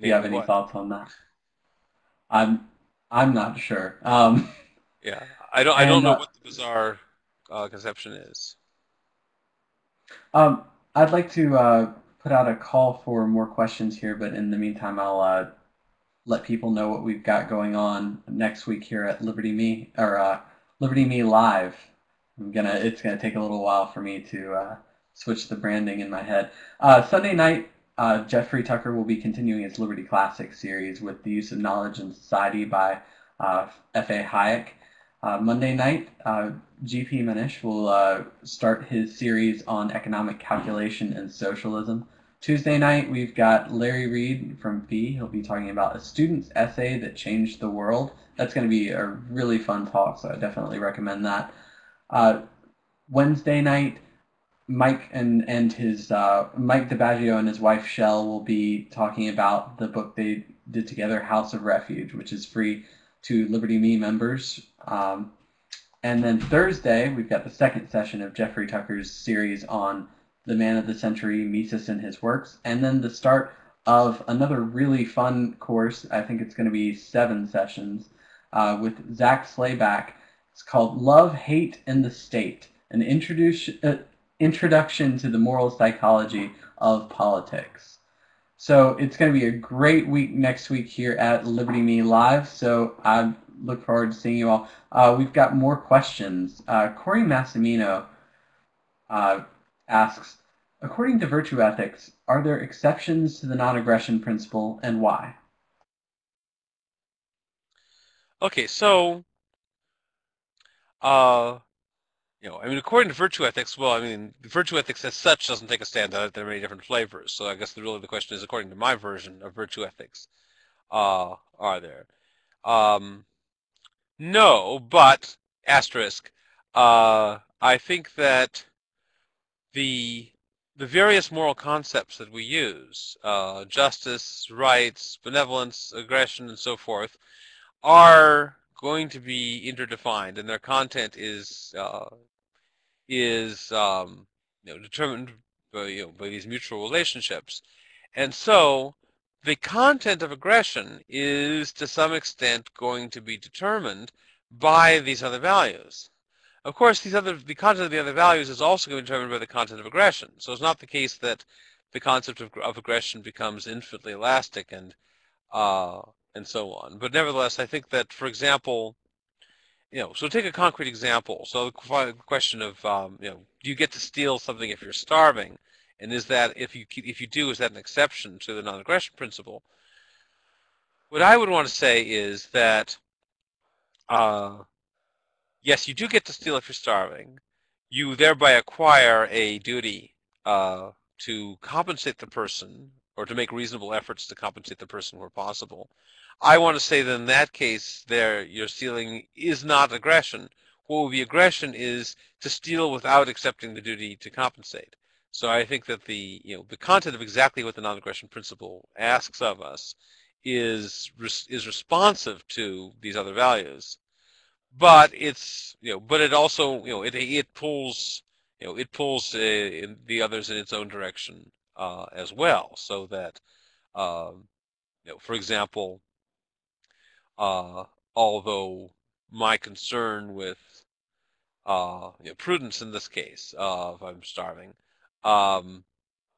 Do you have any what? thoughts on that? I'm I'm not sure. Um, yeah, I don't I don't and, know uh, what the bizarre uh, conception is. Um, I'd like to uh, put out a call for more questions here, but in the meantime, I'll. Uh, let people know what we've got going on next week here at Liberty Me or uh, Liberty Me Live. I'm gonna it's gonna take a little while for me to uh, switch the branding in my head. Uh, Sunday night, uh, Jeffrey Tucker will be continuing his Liberty Classic series with the use of knowledge in society by uh, F A Hayek. Uh, Monday night, uh, G P Menish will uh, start his series on economic calculation and socialism. Tuesday night, we've got Larry Reed from P. He'll be talking about a student's essay that changed the world. That's going to be a really fun talk, so I definitely recommend that. Uh, Wednesday night, Mike and, and his uh, Mike DiBaggio and his wife Shell will be talking about the book they did together, House of Refuge, which is free to Liberty Me members. Um, and then Thursday, we've got the second session of Jeffrey Tucker's series on the man of the century, Mises and his works, and then the start of another really fun course. I think it's going to be seven sessions uh, with Zach Slayback. It's called Love, Hate, and the State, an introduce, uh, introduction to the moral psychology of politics. So it's going to be a great week next week here at Liberty Me Live, so I look forward to seeing you all. Uh, we've got more questions. Uh, Corey Massimino uh, asks, according to virtue ethics, are there exceptions to the non-aggression principle, and why? Okay, so, uh, you know, I mean, according to virtue ethics, well, I mean, virtue ethics as such doesn't take a stand on it. There are many different flavors. So I guess the, really the question is, according to my version of virtue ethics, uh, are there? Um, no, but, asterisk, uh, I think that the... The various moral concepts that we use, uh, justice, rights, benevolence, aggression, and so forth, are going to be interdefined, and their content is uh, is um, you know, determined by, you know, by these mutual relationships. And so the content of aggression is to some extent going to be determined by these other values. Of course, these other, the content of the other values is also going to be determined by the content of aggression. So it's not the case that the concept of, of aggression becomes infinitely elastic and uh, and so on. But nevertheless, I think that, for example, you know, so take a concrete example. So the question of, um, you know, do you get to steal something if you're starving? And is that, if you if you do, is that an exception to the non-aggression principle? What I would want to say is that, Uh, yes, you do get to steal if you're starving. You thereby acquire a duty uh, to compensate the person, or to make reasonable efforts to compensate the person where possible. I want to say that in that case, there, your stealing is not aggression. What would be aggression is to steal without accepting the duty to compensate. So I think that the, you know, the content of exactly what the non-aggression principle asks of us is is responsive to these other values. But it's, you know, but it also, you know, it it pulls, you know, it pulls uh, in the others in its own direction uh, as well. So that, um, you know, for example, uh, although my concern with uh, you know, prudence in this case, uh, if I'm starving, um,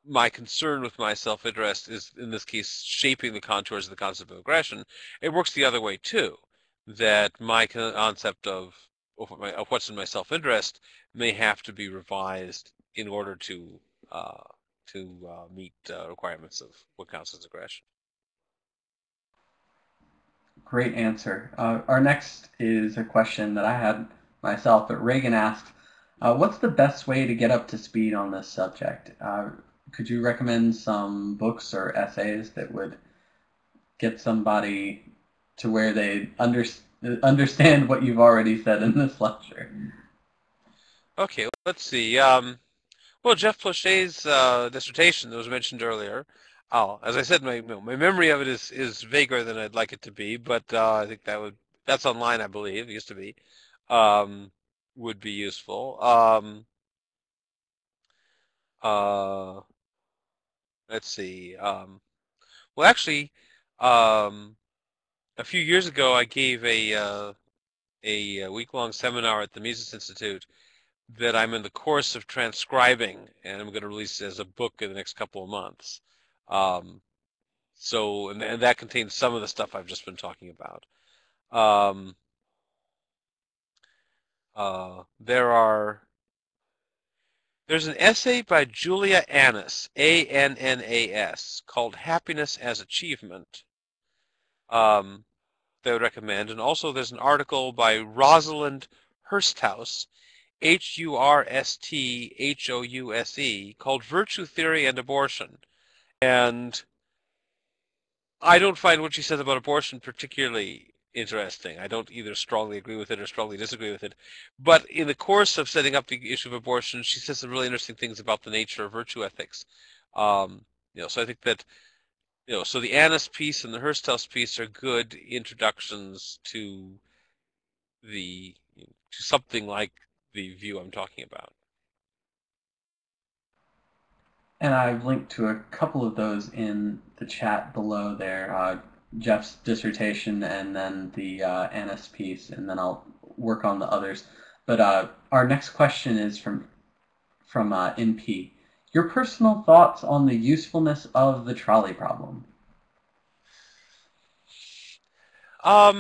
my concern with my self-interest is in this case shaping the contours of the concept of aggression. It works the other way too. That my concept of, of what's in my self-interest may have to be revised in order to uh, to uh, meet uh, requirements of what counts as aggression. Great answer. Uh, our next is a question that I had myself, but Reagan asked, uh, what's the best way to get up to speed on this subject? Uh, could you recommend some books or essays that would get somebody to where they under, understand what you've already said in this lecture? Okay, let's see. Um, well, Jeff Plocher's uh, dissertation that was mentioned earlier, oh, as I said, my, my memory of it is, is vaguer than I'd like it to be, but uh, I think that would, that's online, I believe, it used to be, um, would be useful. Um, uh, let's see. Um, well, actually, um, a few years ago, I gave a uh, a week-long seminar at the Mises Institute that I'm in the course of transcribing, and I'm going to release as a book in the next couple of months. Um, so, and, and that contains some of the stuff I've just been talking about. Um, uh, there are there's an essay by Julia Annas, A N N A S, called "Happiness as Achievement," Um, that I would recommend. And also there's an article by Rosalind Hursthouse, H U R S T H O U S E, called Virtue Theory and Abortion. And I don't find what she says about abortion particularly interesting. I don't either strongly agree with it or strongly disagree with it. But in the course of setting up the issue of abortion, she says some really interesting things about the nature of virtue ethics. Um, you know, so I think that, you know, so the Annis piece and the Hursthouse piece are good introductions to the you know, to something like the view I'm talking about. And I've linked to a couple of those in the chat below there, uh, Jeff's dissertation and then the uh, Annis piece, and then I'll work on the others. But uh, our next question is from, from uh, N P. Your personal thoughts on the usefulness of the trolley problem? Um,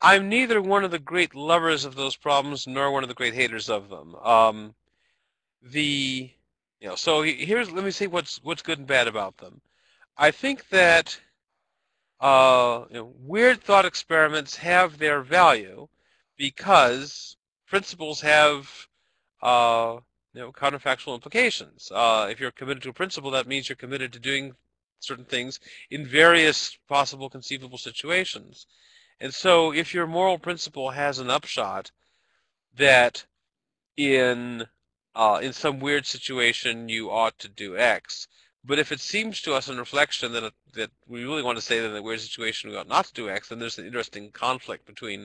I'm neither one of the great lovers of those problems nor one of the great haters of them. Um, the... You know, so here's let me see what's what's good and bad about them. I think that uh, you know, weird thought experiments have their value because principles have uh, you know, counterfactual implications. Uh, if you're committed to a principle, that means you're committed to doing certain things in various possible conceivable situations. And so, if your moral principle has an upshot that in Uh, in some weird situation you ought to do X. But if it seems to us in reflection that that we really want to say that in a weird situation we ought not to do X, then there's an interesting conflict between,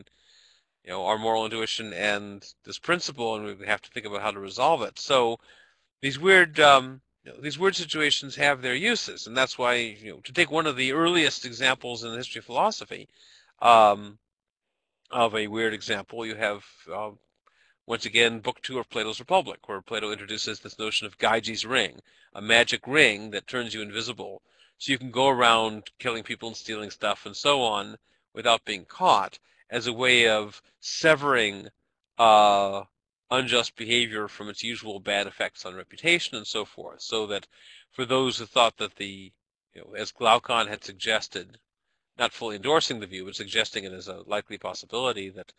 you know, our moral intuition and this principle, and we have to think about how to resolve it. So these weird um, you know, these weird situations have their uses, and that's why, you know, to take one of the earliest examples in the history of philosophy, um, of a weird example, you have uh, once again, Book Two of Plato's Republic, where Plato introduces this notion of Gyges' ring, a magic ring that turns you invisible, so you can go around killing people and stealing stuff and so on without being caught, as a way of severing uh, unjust behavior from its usual bad effects on reputation and so forth. So that for those who thought that the, you know, as Glaucon had suggested, not fully endorsing the view, but suggesting it as a likely possibility, that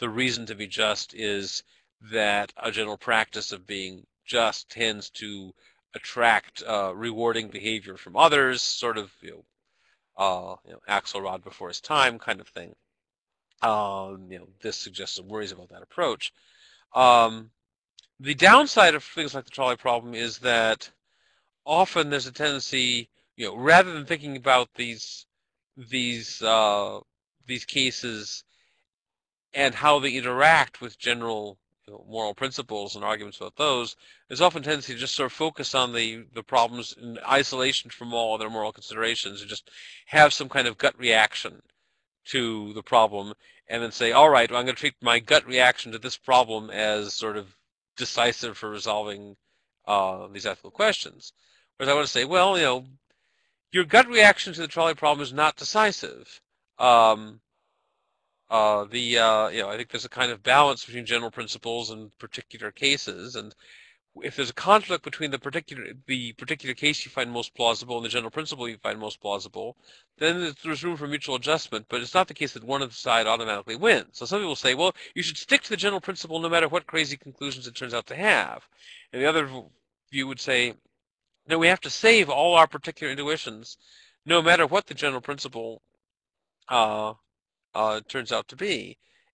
the reason to be just is that a general practice of being just tends to attract uh, rewarding behavior from others, sort of, you know, uh, you know, Axelrod before his time kind of thing. Um, you know, this suggests some worries about that approach. Um, the downside of things like the trolley problem is that often there's a tendency, you know, rather than thinking about these these uh, these cases and how they interact with general, you know, moral principles and arguments about those, there's often a tendency to just sort of focus on the, the problems in isolation from all other moral considerations and just have some kind of gut reaction to the problem and then say, all right, well, I'm going to treat my gut reaction to this problem as sort of decisive for resolving uh, these ethical questions. Whereas I want to say, well, you know, your gut reaction to the trolley problem is not decisive. Um, Uh, the uh, you know, I think there's a kind of balance between general principles and particular cases, and if there's a conflict between the particular the particular case you find most plausible and the general principle you find most plausible, then there's room for mutual adjustment. But it's not the case that one of the side automatically wins. So some people say, well, you should stick to the general principle no matter what crazy conclusions it turns out to have, and the other view would say, no, we have to save all our particular intuitions, no matter what the general principle Uh, Uh, it turns out to be.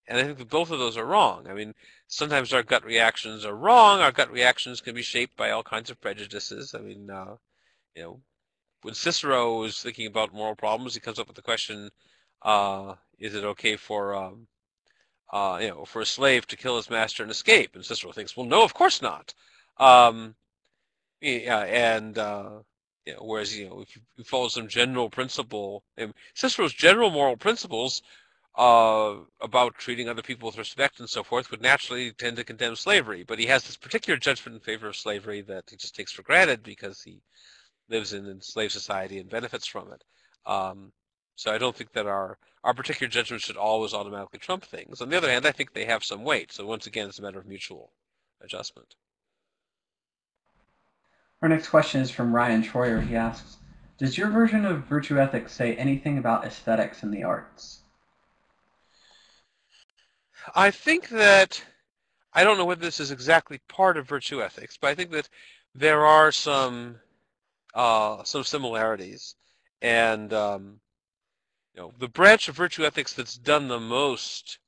And I think that both of those are wrong. I mean, sometimes our gut reactions are wrong. Our gut reactions can be shaped by all kinds of prejudices. I mean, uh, you know, when Cicero is thinking about moral problems, he comes up with the question, uh, is it okay for, um, uh, you know, for a slave to kill his master and escape? And Cicero thinks, well, no, of course not. Um, yeah, and, uh, you know, whereas, you know, if you follow some general principle, and Cicero's general moral principles Uh, about treating other people with respect and so forth would naturally tend to condemn slavery, but he has this particular judgment in favor of slavery that he just takes for granted because he lives in a slave society and benefits from it. Um, so I don't think that our, our particular judgment should always automatically trump things. On the other hand, I think they have some weight, so once again, it's a matter of mutual adjustment. Our next question is from Ryan Troyer. He asks, does your version of virtue ethics say anything about aesthetics in the arts? I think that, I don't know whether this is exactly part of virtue ethics, but I think that there are some uh, some similarities. And um, you know, the branch of virtue ethics that's done the most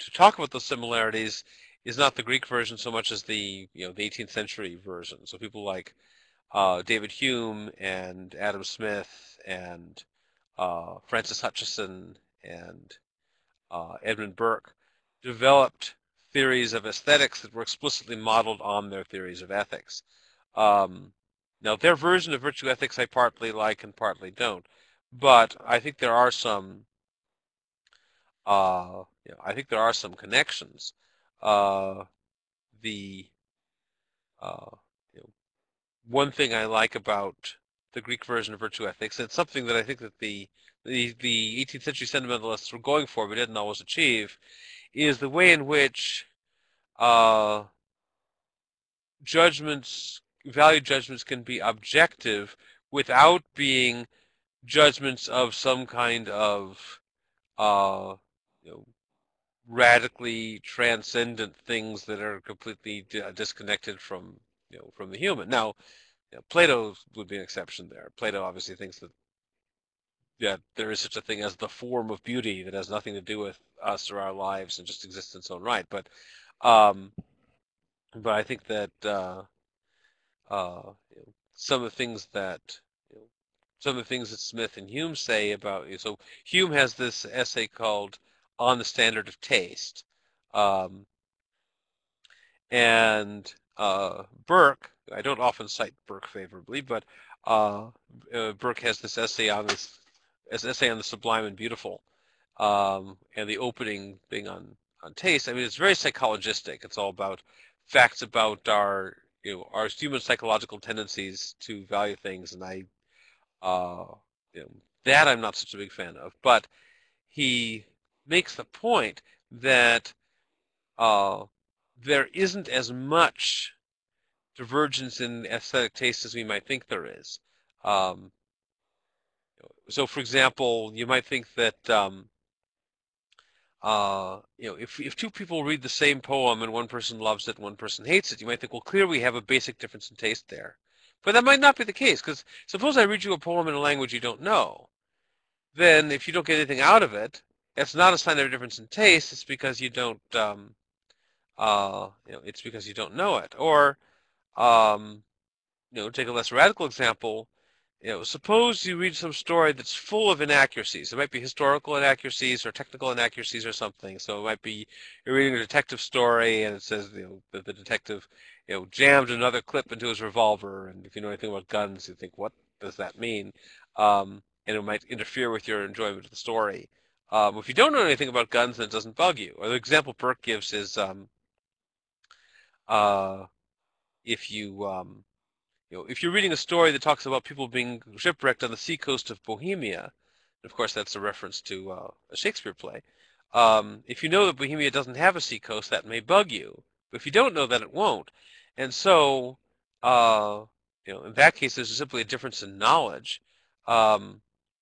to talk about those similarities is not the Greek version so much as the you know the eighteenth century version. So people like uh, David Hume and Adam Smith and uh, Francis Hutcheson and uh, Edmund Burke developed theories of aesthetics that were explicitly modeled on their theories of ethics. Um, now, their version of virtue ethics I partly like and partly don't, but I think there are some. Uh, you know, I think there are some connections. Uh, the uh, you know, one thing I like about the Greek version of virtue ethics, and it's something that I think that the the the eighteenth century sentimentalists were going for but didn't always achieve, is the way in which uh, judgments, value judgments, can be objective without being judgments of some kind of uh, you know, radically transcendent things that are completely d disconnected from you know from the human. Now, you know, Plato would be an exception there. Plato obviously thinks that yeah, there is such a thing as the form of beauty that has nothing to do with us or our lives and just exists in its own right. But, um, but I think that uh, uh, some of the things that you know, some of the things that Smith and Hume say about you know, so Hume has this essay called "On the Standard of Taste," um, and uh, Burke. I don't often cite Burke favorably, but uh, uh, Burke has this essay on this. As an essay on the sublime and beautiful, um, and the opening thing on, on taste. I mean, it's very psychologistic. It's all about facts about our, you know, our human psychological tendencies to value things, and I, uh, you know, that I'm not such a big fan of. But he makes the point that uh, there isn't as much divergence in aesthetic taste as we might think there is. Um, So, for example, you might think that um, uh, you know, if if two people read the same poem and one person loves it and one person hates it, you might think, well, clearly we have a basic difference in taste there. But that might not be the case, because suppose I read you a poem in a language you don't know, then if you don't get anything out of it, it's not a sign of a difference in taste. It's because you don't, um, uh, you know, it's because you don't know it. Or, um, you know, take a less radical example. You know, suppose you read some story that's full of inaccuracies. It might be historical inaccuracies or technical inaccuracies or something. So it might be you're reading a detective story and it says, you know, that the detective, you know, jammed another clip into his revolver. And if you know anything about guns, you think, what does that mean? Um, and it might interfere with your enjoyment of the story. Um, if you don't know anything about guns, then it doesn't bug you. Or the example Burke gives is um, uh, if you... Um, You know, if you're reading a story that talks about people being shipwrecked on the seacoast of Bohemia, and of course that's a reference to uh, a Shakespeare play, um, if you know that Bohemia doesn't have a seacoast, that may bug you. But if you don't know that, it won't. And so, uh, you know, in that case, there's simply a difference in knowledge. Um,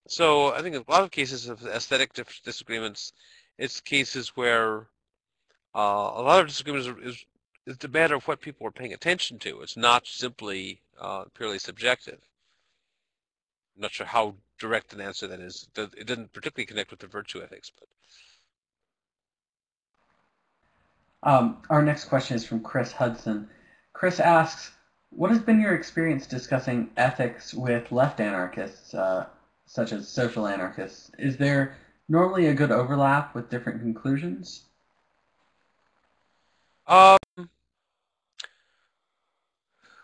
so I think in a lot of cases of aesthetic disagreements, it's cases where uh, a lot of disagreements is, is It's a matter of what people are paying attention to. It's not simply uh, purely subjective. I'm not sure how direct an answer that is. It didn't particularly connect with the virtue ethics. But um, our next question is from Chris Hudson. Chris asks, what has been your experience discussing ethics with left anarchists, uh, such as social anarchists? Is there normally a good overlap with different conclusions? Um,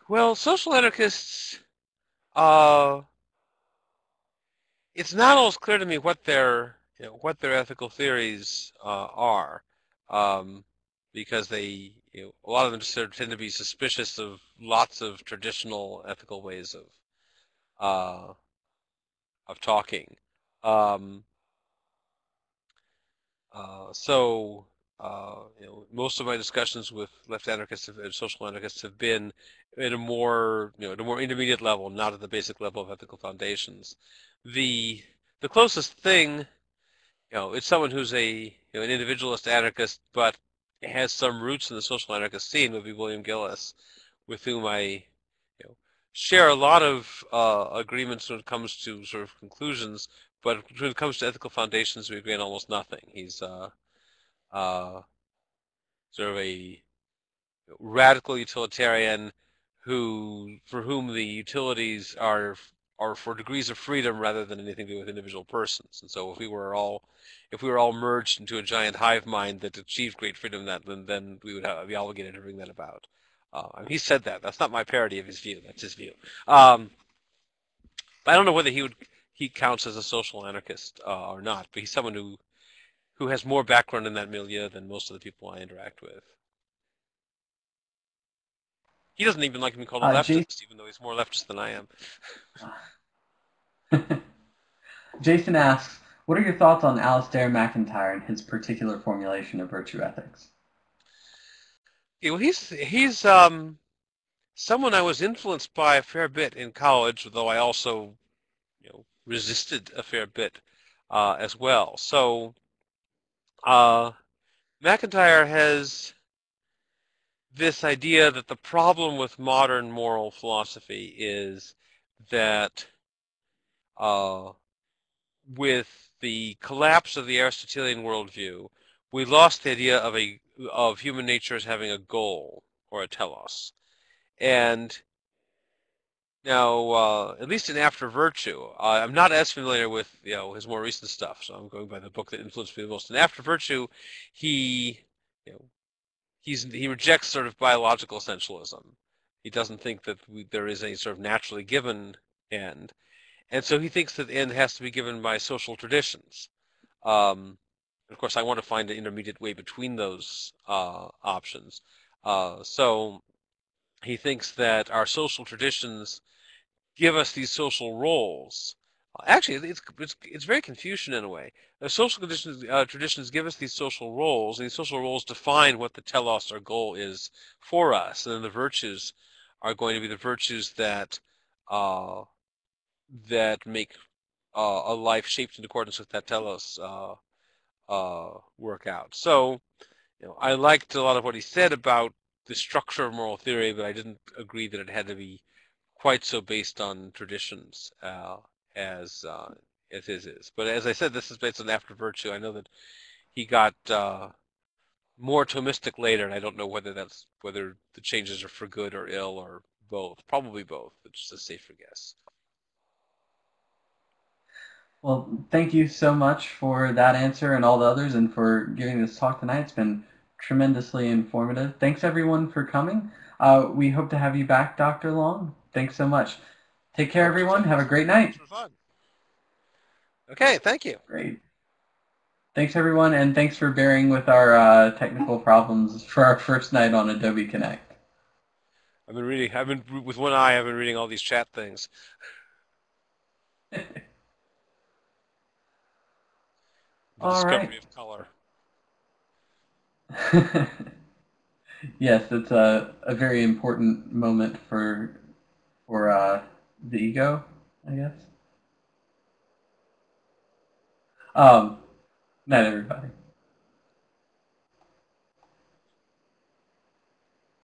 Well, social anarchists, uh, it's not always clear to me what their you know, what their ethical theories uh, are, um, because they you know, a lot of them sort of tend to be suspicious of lots of traditional ethical ways of uh, of talking. Um, uh, so. Uh, you know, most of my discussions with left anarchists and social anarchists have been at a more, you know, at a more intermediate level, not at the basic level of ethical foundations. The the closest thing, you know, it's someone who's a you know, an individualist anarchist, but has some roots in the social anarchist scene, would be William Gillis, with whom I, you know, share a lot of uh, agreements when it comes to sort of conclusions, but when it comes to ethical foundations, we agree on almost nothing. He's uh, uh, sort of a radical utilitarian who, for whom the utilities are are for degrees of freedom rather than anything to do with individual persons. And so if we were all if we were all merged into a giant hive mind that achieved great freedom, that then, then we would have, be obligated to bring that about. Uh, I mean, he said that. That's not my parody of his view. That's his view. Um, I don't know whether he would he counts as a social anarchist uh, or not, but he's someone who who has more background in that milieu than most of the people I interact with. He doesn't even like to be called a uh, leftist, even though he's more leftist than I am. Jason asks, what are your thoughts on Alasdair MacIntyre and his particular formulation of virtue ethics? Yeah, well, he's, he's um, someone I was influenced by a fair bit in college, though I also you know, resisted a fair bit uh, as well. So uh, MacIntyre has this idea that the problem with modern moral philosophy is that uh, with the collapse of the Aristotelian worldview, we lost the idea of a of human nature as having a goal or a telos. And now, uh, at least in After Virtue, uh, I'm not as familiar with you know his more recent stuff, so I'm going by the book that influenced me the most. In After Virtue, he you know. He's, he rejects sort of biological essentialism. He doesn't think that we, there is any sort of naturally given end. And so he thinks that the end has to be given by social traditions. Um, of course, I want to find an intermediate way between those uh, options. Uh, so he thinks that our social traditions give us these social roles. Actually, it's, it's, it's very Confucian in a way. The social conditions, uh, traditions give us these social roles, and these social roles define what the telos, our goal, is for us. And then the virtues are going to be the virtues that uh, that make uh, a life shaped in accordance with that telos uh, uh, work out. So, you know, I liked a lot of what he said about the structure of moral theory, but I didn't agree that it had to be quite so based on traditions. Uh, as uh, as his is. But as I said, this is based on After Virtue. I know that he got uh, more Thomistic later, and I don't know whether that's whether the changes are for good or ill or both. Probably both, which is a safer guess. Well, thank you so much for that answer and all the others and for giving this talk tonight. It's been tremendously informative. Thanks, everyone, for coming. Uh, we hope to have you back, Doctor Long. Thanks so much. Take care, everyone. Have a great night. Okay, thank you. Great. Thanks, everyone, and thanks for bearing with our uh, technical problems for our first night on Adobe Connect. I've been reading. I've been with one eye. I've been reading all these chat things. All discovery right. of color. Yes, it's a a very important moment for for. Uh, The ego, I guess. Um, not everybody.